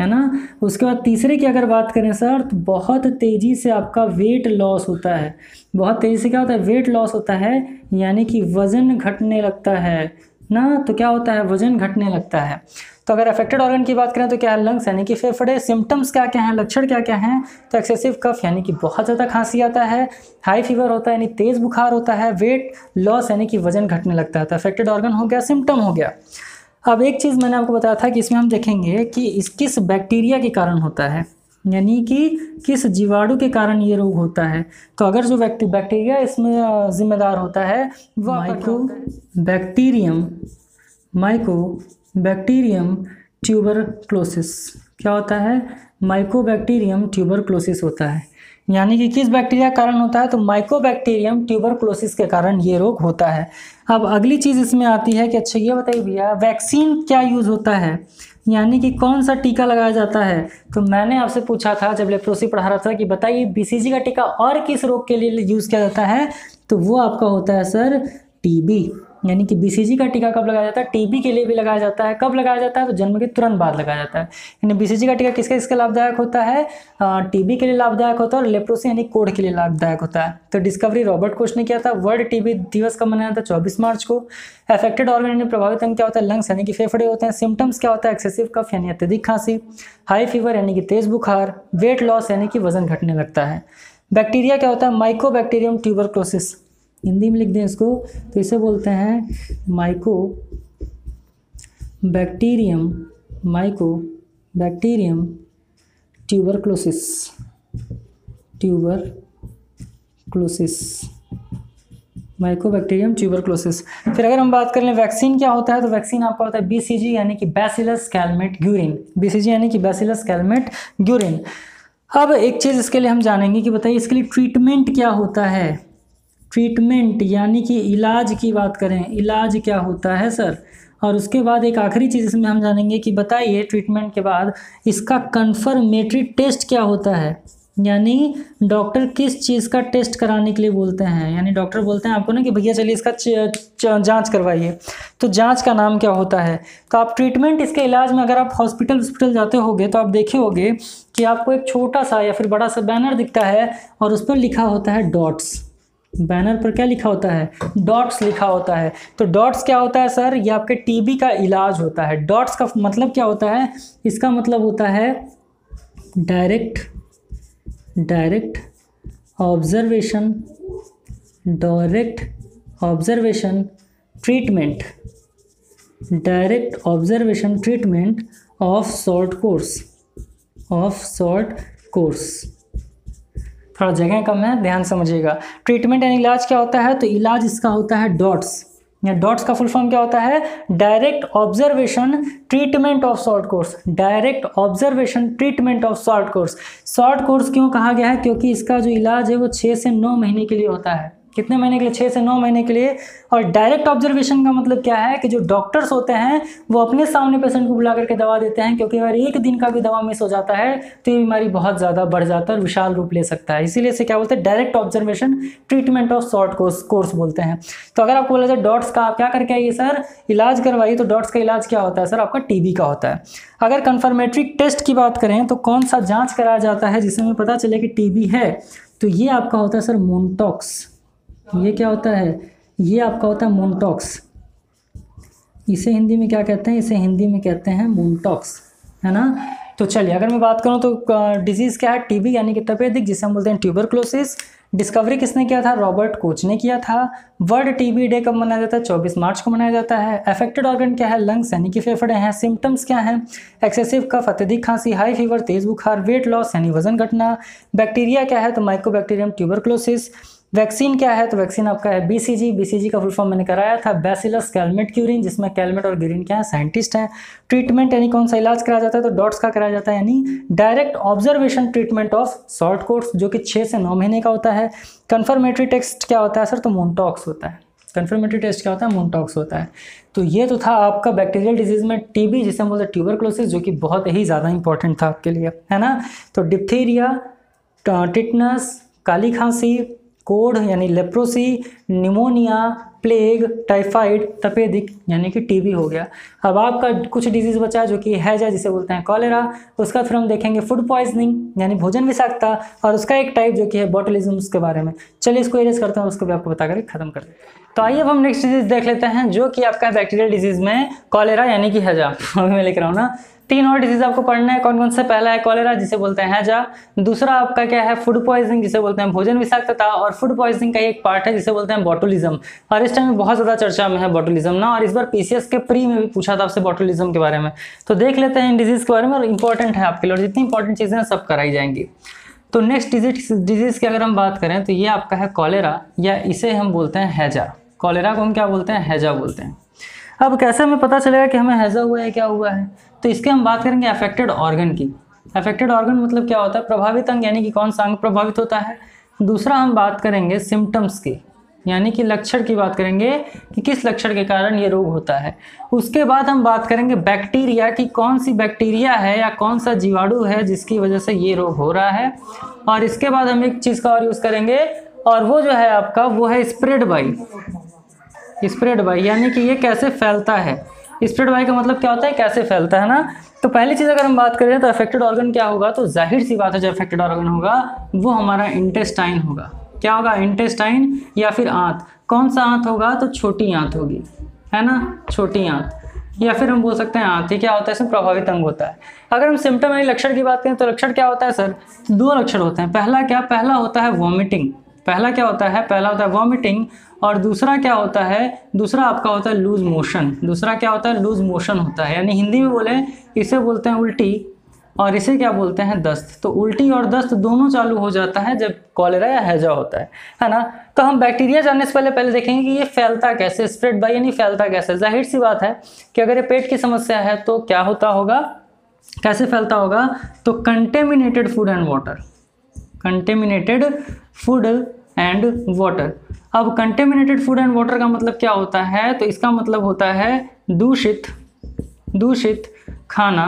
है ना। उसके बाद तीसरे की अगर बात करें सर तो बहुत तेज़ी से आपका वेट लॉस होता है। बहुत तेज़ी से क्या होता है? वेट लॉस होता है यानी कि वज़न घटने लगता है ना। तो क्या होता है? वज़न घटने लगता है। तो अगर अफेक्टेड ऑर्गन की बात करें तो क्या है? लंग्स यानी कि फेफड़े। सिम्टम्स क्या क्या हैं? लक्षण क्या क्या हैं? तो एक्सेसिव कफ यानी कि बहुत ज़्यादा खांसी आता है, हाई फीवर होता है यानी तेज़ बुखार होता है, वेट लॉस यानी कि वजन घटने लगता है। तो अफेक्टेड ऑर्गन हो गया, सिम्टम हो गया। अब एक चीज़ मैंने आपको बताया था कि इसमें हम देखेंगे कि इस किस बैक्टीरिया के कारण होता है, यानी कि किस जीवाणु के कारण ये रोग होता है। तो अगर जो बैक्टीरिया इसमें जिम्मेदार होता है वह micro bacterium micro bacterium tuberculosis. क्या होता है? माइकोबैक्टीरियम ट्यूबरक्लोसिस होता है। यानी कि किस बैक्टीरिया के कारण होता है? तो माइकोबैक्टीरियम ट्यूबरक्लोसिस के कारण ये रोग होता है। अब अगली चीज़ इसमें आती है कि अच्छा ये बताइए भैया वैक्सीन क्या यूज़ होता है, यानी कि कौन सा टीका लगाया जाता है। तो मैंने आपसे पूछा था जब लेप्रोसी पढ़ा रहा था कि बताइए बीसीजी का टीका और किस रोग के लिए यूज़ किया जाता है, तो वो आपका होता है सर टीबी। यानी कि बीसीजी का टीका कब लगाया जाता है? टीबी के लिए भी लगाया जाता है। कब लगाया जाता है? तो जन्म के तुरंत बाद लगाया जाता है। यानी बीसीजी का टीका किसके किसके लाभदायक होता है? टीबी के लिए लाभदायक होता है और लेप्रोसी यानी कोढ़ के लिए लाभदायक होता है। तो डिस्कवरी रॉबर्ट कोच ने किया था। वर्ल्ड टीबी दिवस कब मनाया था? चौबीस मार्च को। अफेक्टेड ऑर्गन यानी प्रभावित अंग क्या होता है? लंग्स यानी कि फेफड़े होते हैं। सिम्टम्स क्या होता है? एक्सेसिव कफ यानी अत्यधिक खांसी, हाई फीवर यानी कि तेज़ बुखार, वेट लॉस यानी कि वजन घटने लगता है। बैक्टीरिया क्या होता है? माइकोबैक्टीरियम ट्यूबरक्लोसिस, हिंदी में लिख दें इसको तो इसे बोलते हैं myco bacterium micro bacterium tuberculosis tuberculosis mycobacterium tuberculosis. फिर अगर हम बात कर लें वैक्सीन क्या होता है, तो वैक्सीन आपका होता है बीसीजी यानी कि बैसिलस कैलमेट ग्यूरिन। बीसीजी यानी कि बैसिलस कैलमेट ग्यूरिन। अब एक चीज़ इसके लिए हम जानेंगे कि बताइए इसके लिए ट्रीटमेंट क्या होता है। ट्रीटमेंट यानी कि इलाज की बात करें, इलाज क्या होता है सर। और उसके बाद एक आखिरी चीज़ इसमें हम जानेंगे कि बताइए ट्रीटमेंट के बाद इसका कन्फर्मेटरी टेस्ट क्या होता है, यानी डॉक्टर किस चीज़ का टेस्ट कराने के लिए बोलते हैं। यानी डॉक्टर बोलते हैं आपको ना कि भैया चलिए इसका जांच करवाइए, तो जांच का नाम क्या होता है। तो आप ट्रीटमेंट इसके इलाज में अगर आप हॉस्पिटल हॉस्पिटल जाते होगे तो आप देखे होगे कि आपको एक छोटा सा या फिर बड़ा सा बैनर दिखता है और उस पर लिखा होता है डॉट्स। बैनर पर क्या लिखा होता है? डॉट्स लिखा होता है। तो डॉट्स क्या होता है सर? ये आपके टीबी का इलाज होता है। डॉट्स का मतलब क्या होता है? इसका मतलब होता है direct direct observation, direct observation treatment, direct observation treatment of short course, of short course. थोड़ा जगह कम है, ध्यान समझिएगा। ट्रीटमेंट यानी इलाज क्या होता है, तो इलाज इसका होता है डॉट्स। या डॉट्स का फुल फॉर्म क्या होता है? Direct observation treatment of short course, direct observation treatment of short course. Short course क्यों कहा गया है? क्योंकि इसका जो इलाज है वो छः से नौ महीने के लिए होता है। कितने महीने के लिए, छः से नौ महीने के लिए। और डायरेक्ट ऑब्जर्वेशन का मतलब क्या है कि जो डॉक्टर्स होते हैं वो अपने सामने पेशेंट को बुला करके दवा देते हैं, क्योंकि अगर एक दिन का भी दवा मिस हो जाता है तो ये बीमारी बहुत ज़्यादा बढ़ जाता है और विशाल रूप ले सकता है। इसीलिए इसे क्या बोलते हैं, direct observation treatment of short course course बोलते हैं। तो अगर आपको बोला जाए डॉट्स का आप क्या करके आइए सर इलाज करवाइए, तो डॉट्स का इलाज क्या होता है सर, आपका टीबी का होता है। अगर कन्फर्मेटरी टेस्ट की बात करें तो कौन सा जाँच कराया जाता है जिससे हमें पता चले कि टीबी है, तो ये आपका होता है सर मोन्टॉक्स। ये क्या होता है, ये आपका होता है मोन्टॉक्स। इसे हिंदी में क्या कहते हैं, इसे हिंदी में कहते हैं मोन्टॉक्स, है ना। तो चलिए अगर मैं बात करूं तो डिजीज़ क्या है, टीबी यानी कि तपेदिक, जिसे हम बोलते हैं ट्यूबरक्लोसिस। डिस्कवरी किसने किया था, रॉबर्ट कोच ने किया था। वर्ल्ड टीबी डे कब मनाया जाता है, चौबीस मार्च को मनाया जाता है। अफेक्टेड ऑर्गन क्या है, लंग्स यानी कि फेफड़े हैं। सिम्टम्स क्या हैं, एक्सेसिव कफ, अत्यधिक खांसी, हाई फीवर, तेज बुखार, वेट लॉस यानी वजन घटना। बैक्टीरिया क्या है, तो माइकोबैक्टीरियम ट्यूबरक्लोसिस। वैक्सीन क्या है, तो वैक्सीन आपका है बीसीजी। बीसीजी का फुल फॉर्म मैंने कराया था बैसिलस कैलमेट ग्यूरिन, जिसमें कैलमेट और ग्यूरिन क्या है, साइंटिस्ट हैं। ट्रीटमेंट यानी कौन सा इलाज कराया जाता है, तो डॉट्स का कराया जाता है, यानी direct observation treatment of short course, जो कि छः से नौ महीने का होता है। कन्फर्मेटरी टेस्ट क्या होता है सर, तो मोन्टॉक्स होता है। कन्फर्मेटरी टेस्ट क्या होता है, मोन्टॉक्स होता है। तो ये तो था आपका बैक्टीरियल डिजीज़ में टीबी, जिसे हम बोलते हैं ट्यूबरक्लोसिस, जो कि बहुत ही ज़्यादा इंपॉर्टेंट था आपके लिए, है ना। तो डिप्थीरिया, टिटनस, काली खांसी, कोढ़ यानी लेप्रोसी, निमोनिया, प्लेग, टाइफाइड, तपेदिक यानी कि टीबी हो गया। अब आपका कुछ डिजीज़ बचा है जो कि हैजा, जिसे बोलते हैं कॉलेरा। उसका फिर हम देखेंगे फूड पॉइजनिंग यानी भोजन विषाक्तता, और उसका एक टाइप जो कि है बॉटलिज्म, उसके बारे में। चलिए इसको इरेज करते हैं, उसको भी आपको बताकर खत्म कर देते हैं। तो आइए अब हम नेक्स्ट डिजीज़ देख लेते हैं, जो कि आपका बैक्टीरियल डिजीज़ में कॉलेरा यानी कि हैजा। अभी मैं लेकर आऊँ ना, तीन और डिजीज़ आपको पढ़ना है, कौन कौन से। पहला है कॉलेरा, जिसे बोलते हैं हैजा। दूसरा आपका क्या है, फूड पॉइजनिंग, जिसे बोलते हैं भोजन विषाक्तता, और फूड पॉइजनिंग का एक पार्ट है जिसे बोलते हैं बॉटुलिज्म, और इस टाइम में बहुत ज़्यादा चर्चा में है बॉटुलिज्म ना, और इस बार पीसीएस के प्री में भी पूछा था आपसे बॉटुलिज्म के बारे में। तो देख लेते हैं इन डिजीज़ के बारे में, और इंपॉर्टेंट है आपके लिए, और जितनी इंपॉर्टेंट चीज़ें हैं सब कराई जाएंगी। तो नेक्स्ट डिजीज डिजीज़ की अगर हम बात करें तो ये आपका है कॉलेरा, या इसे हम बोलते हैं हैजा। कॉलेरा को हम क्या बोलते हैं, हैजा बोलते हैं। अब कैसे हमें पता चलेगा कि हमें हैजा हुआ है, क्या हुआ है, तो इसके हम बात करेंगे अफेक्टेड ऑर्गन की। अफेक्टेड ऑर्गन मतलब क्या होता है, प्रभावित अंग यानी कि कौन सा अंग प्रभावित होता है। दूसरा हम बात करेंगे सिम्टम्स की, यानी कि लक्षण की बात करेंगे कि किस लक्षण के कारण ये रोग होता है। उसके बाद हम बात करेंगे बैक्टीरिया की, कौन सी बैक्टीरिया है या कौन सा जीवाणु है जिसकी वजह से ये रोग हो रहा है। और इसके बाद हम एक चीज़ का और यूज़ करेंगे, और वो जो है आपका वो है स्प्रेड बाई। स्प्रेड बाई यानी कि ये कैसे फैलता है। स्प्रेड बाई का मतलब क्या होता है, कैसे फैलता है ना। तो पहली चीज़ अगर हम बात करें तो अफेक्टेड ऑर्गन क्या होगा, तो जाहिर सी बात है जो अफेक्टेड ऑर्गन होगा वो हमारा इंटेस्टाइन होगा। क्या होगा, इंटेस्टाइन या फिर आंत। कौन सा आंत होगा, तो छोटी आंत होगी, है ना, छोटी आंत, या फिर हम बोल सकते हैं आंत। ये क्या होता है, इसमें प्रभावित अंग होता है। अगर हम सिम्टम यानी लक्षण की बात करें तो लक्षण क्या होता है सर, दो लक्षण होते हैं। पहला क्या, पहला होता है वॉमिटिंग। पहला क्या होता है, पहला होता है वॉमिटिंग। और दूसरा क्या होता है, दूसरा आपका होता है लूज मोशन। दूसरा क्या होता है, लूज मोशन होता है, यानी हिंदी में बोले इसे बोलते हैं उल्टी, और इसे क्या बोलते हैं, दस्त। तो उल्टी और दस्त दोनों चालू हो जाता है जब कॉलेरा या हैजा होता है, है ना। तो हम बैक्टीरिया जानने से पहले पहले देखेंगे कि ये फैलता कैसे, स्प्रेड बाय यानी फैलता कैसे। जाहिर सी बात है कि अगर ये पेट की समस्या है तो क्या होता होगा, कैसे फैलता होगा, तो contaminated food and water. Contaminated food and water. अब कंटेमिनेटेड फूड एंड वाटर का मतलब क्या होता है, तो इसका मतलब होता है दूषित दूषित खाना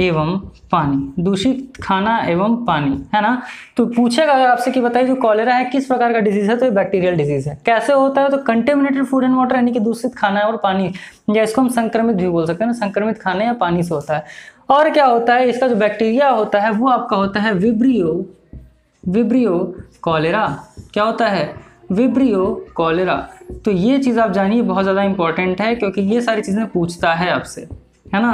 एवं पानी। दूषित खाना एवं पानी, है ना। तो पूछेगा अगर आपसे कि बताइए जो कॉलेरा है किस प्रकार का डिजीज़ है, तो ये बैक्टीरियल डिजीज़ है। कैसे होता है, तो कंटेमिनेटेड फूड एंड वाटर यानी कि दूषित खाना और पानी, या इसको हम संक्रमित भी बोल सकते हैं ना, संक्रमित खाने या पानी से होता है। और क्या होता है, इसका जो बैक्टीरिया होता है वो आपका होता है विब्रियो विब्रियो कॉलेरा। क्या होता है, विब्रियो कॉलेरा। तो ये चीज़ आप जानिए, बहुत ज़्यादा इंपॉर्टेंट है, क्योंकि ये सारी चीज़ें पूछता है आपसे, है ना।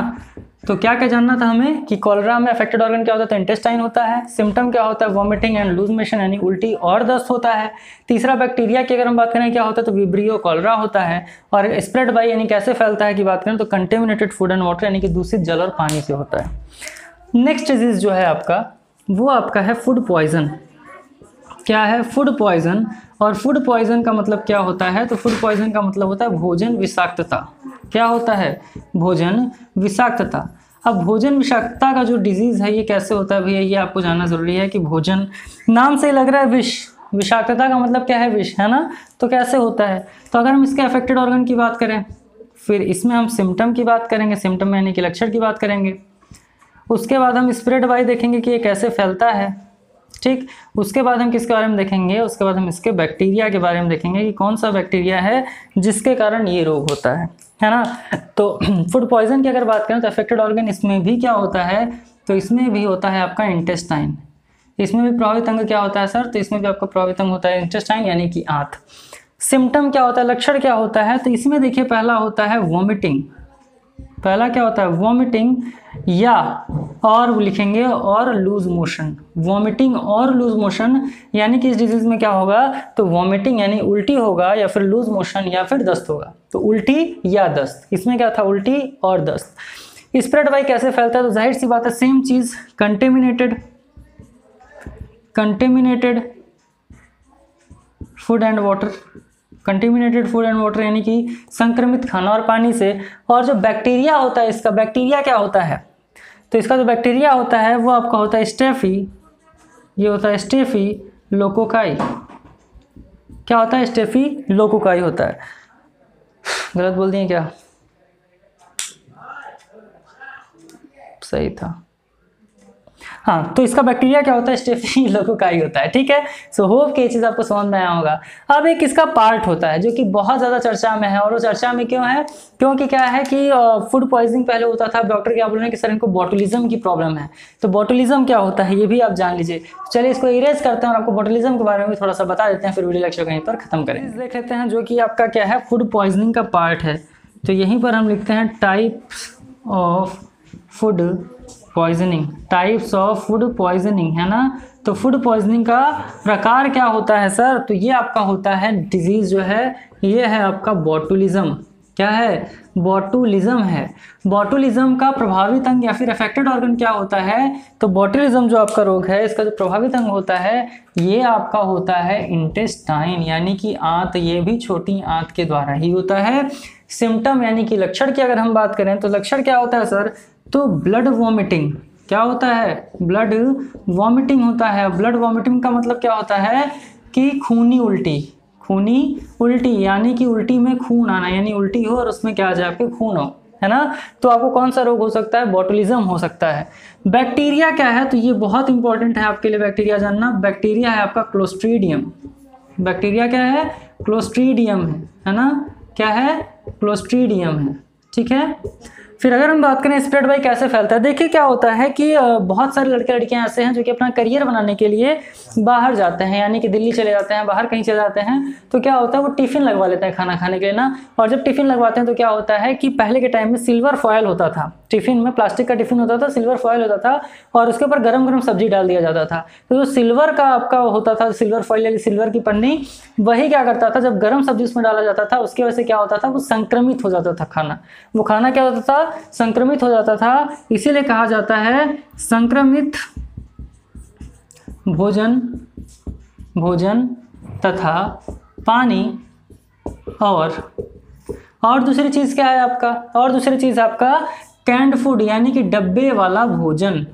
तो क्या क्या जानना था हमें कि कॉलेरा में अफेक्टेड ऑर्गन क्या होता है, तो इंटेस्टाइन होता है। सिम्टम क्या होता है, वॉमिटिंग एंड लूज मोशन यानी उल्टी और दस्त होता है। तीसरा बैक्टीरिया की अगर हम बात करें क्या होता है, तो विब्रियो कॉलेरा होता है। और स्प्रेड बाय यानी कैसे फैलता है की बात करें तो कंटेमिनेटेड फूड एंड वाटर यानी कि दूषित जल और पानी से होता है। नेक्स्ट डिजीज़ जो है आपका वो आपका है फूड पॉइजन। क्या है, फूड पॉइजन। और फूड पॉइजन का मतलब क्या होता है, तो फूड पॉइजन का मतलब होता है भोजन विषाक्तता। क्या होता है, भोजन विषाक्तता। अब भोजन विषाक्तता का जो डिजीज़ है ये कैसे होता है भैया, ये आपको जानना ज़रूरी है। कि भोजन, नाम से ही लग रहा है विष, विषाक्तता का मतलब क्या है, विष है ना। तो कैसे होता है, तो अगर हम इसके अफेक्टेड ऑर्गन की बात करें, फिर इसमें हम सिम्टम की बात करेंगे, सिम्टम यानी कि लक्षण की बात करेंगे। उसके बाद हम स्प्रेड बाय देखेंगे कि ये कैसे फैलता है, ठीक। उसके बाद हम किसके बारे में देखेंगे, उसके बाद हम इसके बैक्टीरिया के बारे में देखेंगे कि कौन सा बैक्टीरिया है जिसके कारण ये रोग होता है, है ना। तो फूड पॉइजन की अगर बात करें तो अफेक्टेड ऑर्गन इसमें भी क्या होता है, तो इसमें भी होता है आपका इंटेस्टाइन। इसमें भी प्रभावित अंग क्या होता है सर, तो इसमें भी आपका प्रभावित अंग होता है इंटेस्टाइन यानी कि आंत। सिम्टम क्या होता है, लक्षण क्या होता है, तो इसमें देखिए पहला होता है वॉमिटिंग, पहला क्या होता है वॉमिटिंग, या और लिखेंगे और लूज मोशन, वॉमिटिंग और लूज मोशन। यानी कि इस डिजीज में क्या होगा, तो वॉमिटिंग यानी उल्टी होगा, या फिर लूज मोशन, या फिर दस्त होगा। तो उल्टी या दस्त, इसमें क्या था, उल्टी और दस्त। स्प्रेड बाय कैसे फैलता है, तो जाहिर सी बात है सेम चीज, contaminated contaminated food and water, contaminated food and water यानी कि संक्रमित खाना और पानी से। और जो बैक्टीरिया होता है, इसका बैक्टीरिया क्या होता है, तो इसका जो बैक्टीरिया होता है वो आपका होता है स्टेफी, ये होता है स्टेफी लोकोकाई, क्या होता है, स्टेफी लोकोकाई होता है। गलत बोल दिए क्या, सही था, हाँ। तो इसका बैक्टीरिया क्या होता है, स्टेफिलोकोकाई होता है, ठीक है। सो होप कि ये चीज़ आपको समझ में आया होगा। अब एक इसका पार्ट होता है जो कि बहुत ज़्यादा चर्चा में है, और वो चर्चा में क्यों है, क्योंकि क्या है कि फूड पॉइजनिंग पहले होता था, डॉक्टर क्या बोल रहे हैं कि सर इनको बोटुलिज्म की प्रॉब्लम है। तो बोटुलिज्म क्या होता है ये भी आप जान लीजिए। चलिए इसको इरेज करते हैं और आपको बोटुलिज्म के बारे में भी थोड़ा सा बता देते हैं, फिर वीडियो लेक्चर कहीं पर खत्म करें। देख लेते हैं जो कि आपका क्या है, फूड पॉइजनिंग का पार्ट है। तो यहीं पर हम लिखते हैं types of food poisoning, types of food poisoning, है ना। तो फूड पॉइजनिंग का प्रकार क्या होता है सर, तो ये आपका होता है डिजीज़ जो है ये है आपका बोटुलिज्म, क्या है, बोटुलिज्म है। बोटुलिज्म का प्रभावित अंग या फिर अफेक्टेड ऑर्गन क्या होता है, तो बोटुलिज्म जो आपका रोग है इसका जो प्रभावित अंग होता है ये आपका होता है इंटेस्टाइन यानी कि आंत, ये भी छोटी आंत के द्वारा ही होता है। सिम्टम यानी कि लक्षण की अगर हम बात करें तो लक्षण क्या होता है सर, तो ब्लड वॉमिटिंग, क्या होता है, ब्लड वॉमिटिंग होता है। ब्लड वॉमिटिंग का मतलब क्या होता है कि खूनी उल्टी, खूनी उल्टी यानी कि उल्टी में खून आना, यानी उल्टी हो और उसमें क्या आ जाए, आपके खून हो, है ना। तो आपको कौन सा रोग हो सकता है, बोटुलिज्म हो सकता है। बैक्टीरिया क्या है, तो ये बहुत इंपॉर्टेंट है आपके लिए बैक्टीरिया जानना। बैक्टीरिया है आपका क्लोस्ट्रीडियम, बैक्टीरिया क्या है, क्लोस्ट्रीडियम है, है ना, क्या है, क्लोस्ट्रीडियम है, ठीक है। फिर अगर हम बात करें स्प्रेड बाय कैसे फैलता है, देखिए क्या होता है कि बहुत सारे लड़के लड़कियां ऐसे हैं जो कि अपना करियर बनाने के लिए बाहर जाते हैं, यानी कि दिल्ली चले जाते हैं, बाहर कहीं चले जाते हैं। तो क्या होता है, वो टिफ़िन लगवा लेते हैं खाना खाने के लिए ना। और जब टिफ़िन लगवाते हैं तो क्या होता है कि पहले के टाइम में सिल्वर फॉयल होता था टिफ़िन में, प्लास्टिक का टिफ़िन होता था, सिल्वर फॉयल होता था, और उसके ऊपर गर्म गर्म सब्जी डाल दिया जाता था। तो जो सिल्वर का आपका होता था, सिल्वर फॉयल यानी सिल्वर की पन्नी, वही क्या करता था, जब गर्म सब्जी उसमें डाला जाता था उसकी वजह से क्या होता था, वो संक्रमित हो जाता था खाना, वो खाना क्या होता था, संक्रमित हो जाता था। इसीलिए कहा जाता है संक्रमित भोजन भोजन तथा पानी, और और दूसरी चीज क्या है आपका, और दूसरी चीज आपका कैंड फूड यानी कि डब्बे वाला भोजन,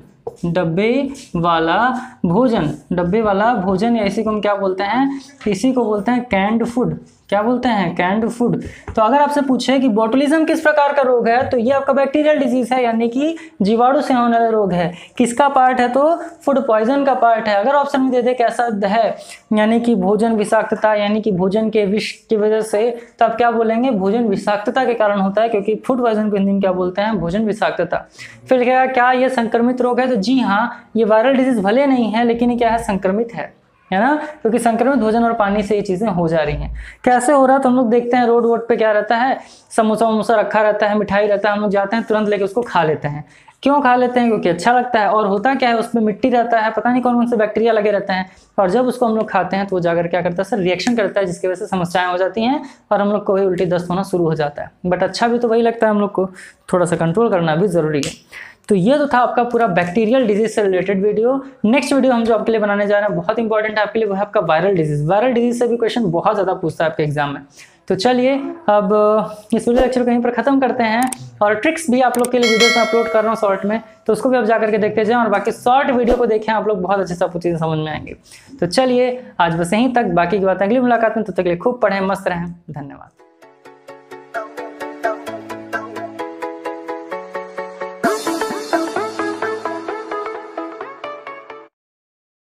डब्बे वाला भोजन, डब्बे वाला भोजन या इसी को हम क्या बोलते हैं, इसी को बोलते हैं कैंड फूड, क्या बोलते हैं, कैंड फूड। तो अगर आपसे पूछे कि बोटुलिज्म किस प्रकार का रोग है, तो ये आपका बैक्टीरियल डिजीज है यानी कि जीवाणु से होने वाला रोग है। किसका पार्ट है, तो फूड पॉइजन का पार्ट है। अगर ऑप्शन में दे दे कैसा है यानी कि भोजन विषाक्तता यानी कि भोजन के विष की वजह से, तो आप क्या बोलेंगे, भोजन विषाक्तता के कारण होता है, क्योंकि फूड पॉइजन को हिंदी में क्या बोलते हैं, भोजन विषाक्तता। फिर क्या क्या ये संक्रमित रोग है, तो जी हाँ, ये वायरल डिजीज भले नहीं है लेकिन क्या है, संक्रमित है, है ना, क्योंकि संक्रमित भोजन और पानी से ये चीज़ें हो जा रही हैं। कैसे हो रहा है, तो हम लोग देखते हैं रोड वोड पे क्या रहता है, समोसा वमोसा रखा रहता है, मिठाई रहता है, हम लोग जाते हैं तुरंत लेके उसको खा लेते हैं। क्यों खा लेते हैं, क्योंकि अच्छा लगता है, और होता क्या है उसमें मिट्टी रहता है, पता नहीं कौन कौन से बैक्टीरिया लगे रहते हैं, और जब उसको हम लोग खाते हैं तो वो जाकर क्या करता है सर, रिएक्शन करता है, जिसकी वजह से समस्याएं हो जाती हैं और हम लोग को वही उल्टी दस्त होना शुरू हो जाता है। बट अच्छा भी तो वही लगता है हम लोग को, थोड़ा सा कंट्रोल करना भी ज़रूरी है। तो ये तो था आपका पूरा बैक्टीरियल डिजीज से रिलेटेड वीडियो। नेक्स्ट वीडियो हम जो आपके लिए बनाने जा रहे हैं बहुत इंपॉर्टेंट है आपके लिए, वह आपका वायरल डिजीज। वायरल डिजीज से भी क्वेश्चन बहुत ज़्यादा पूछता है आपके एग्जाम में, तो चलिए अब इस वीडियो लेक्चर को यहीं पर ख़त्म करते हैं, और ट्रिक्स भी आप लोग के लिए वीडियोस में अपलोड कर रहा हूँ शॉर्ट में, तो उसको भी आप जा करके देखते जाएं, और बाकी शॉर्ट वीडियो को देखें आप लोग, बहुत अच्छे से आपको चीज़ें समझ में आएंगी। तो चलिए आज बस यहीं तक, बाकी की बातें अगली मुलाकात में, तब तक के लिए खूब पढ़ें, मस्त रहें, धन्यवाद।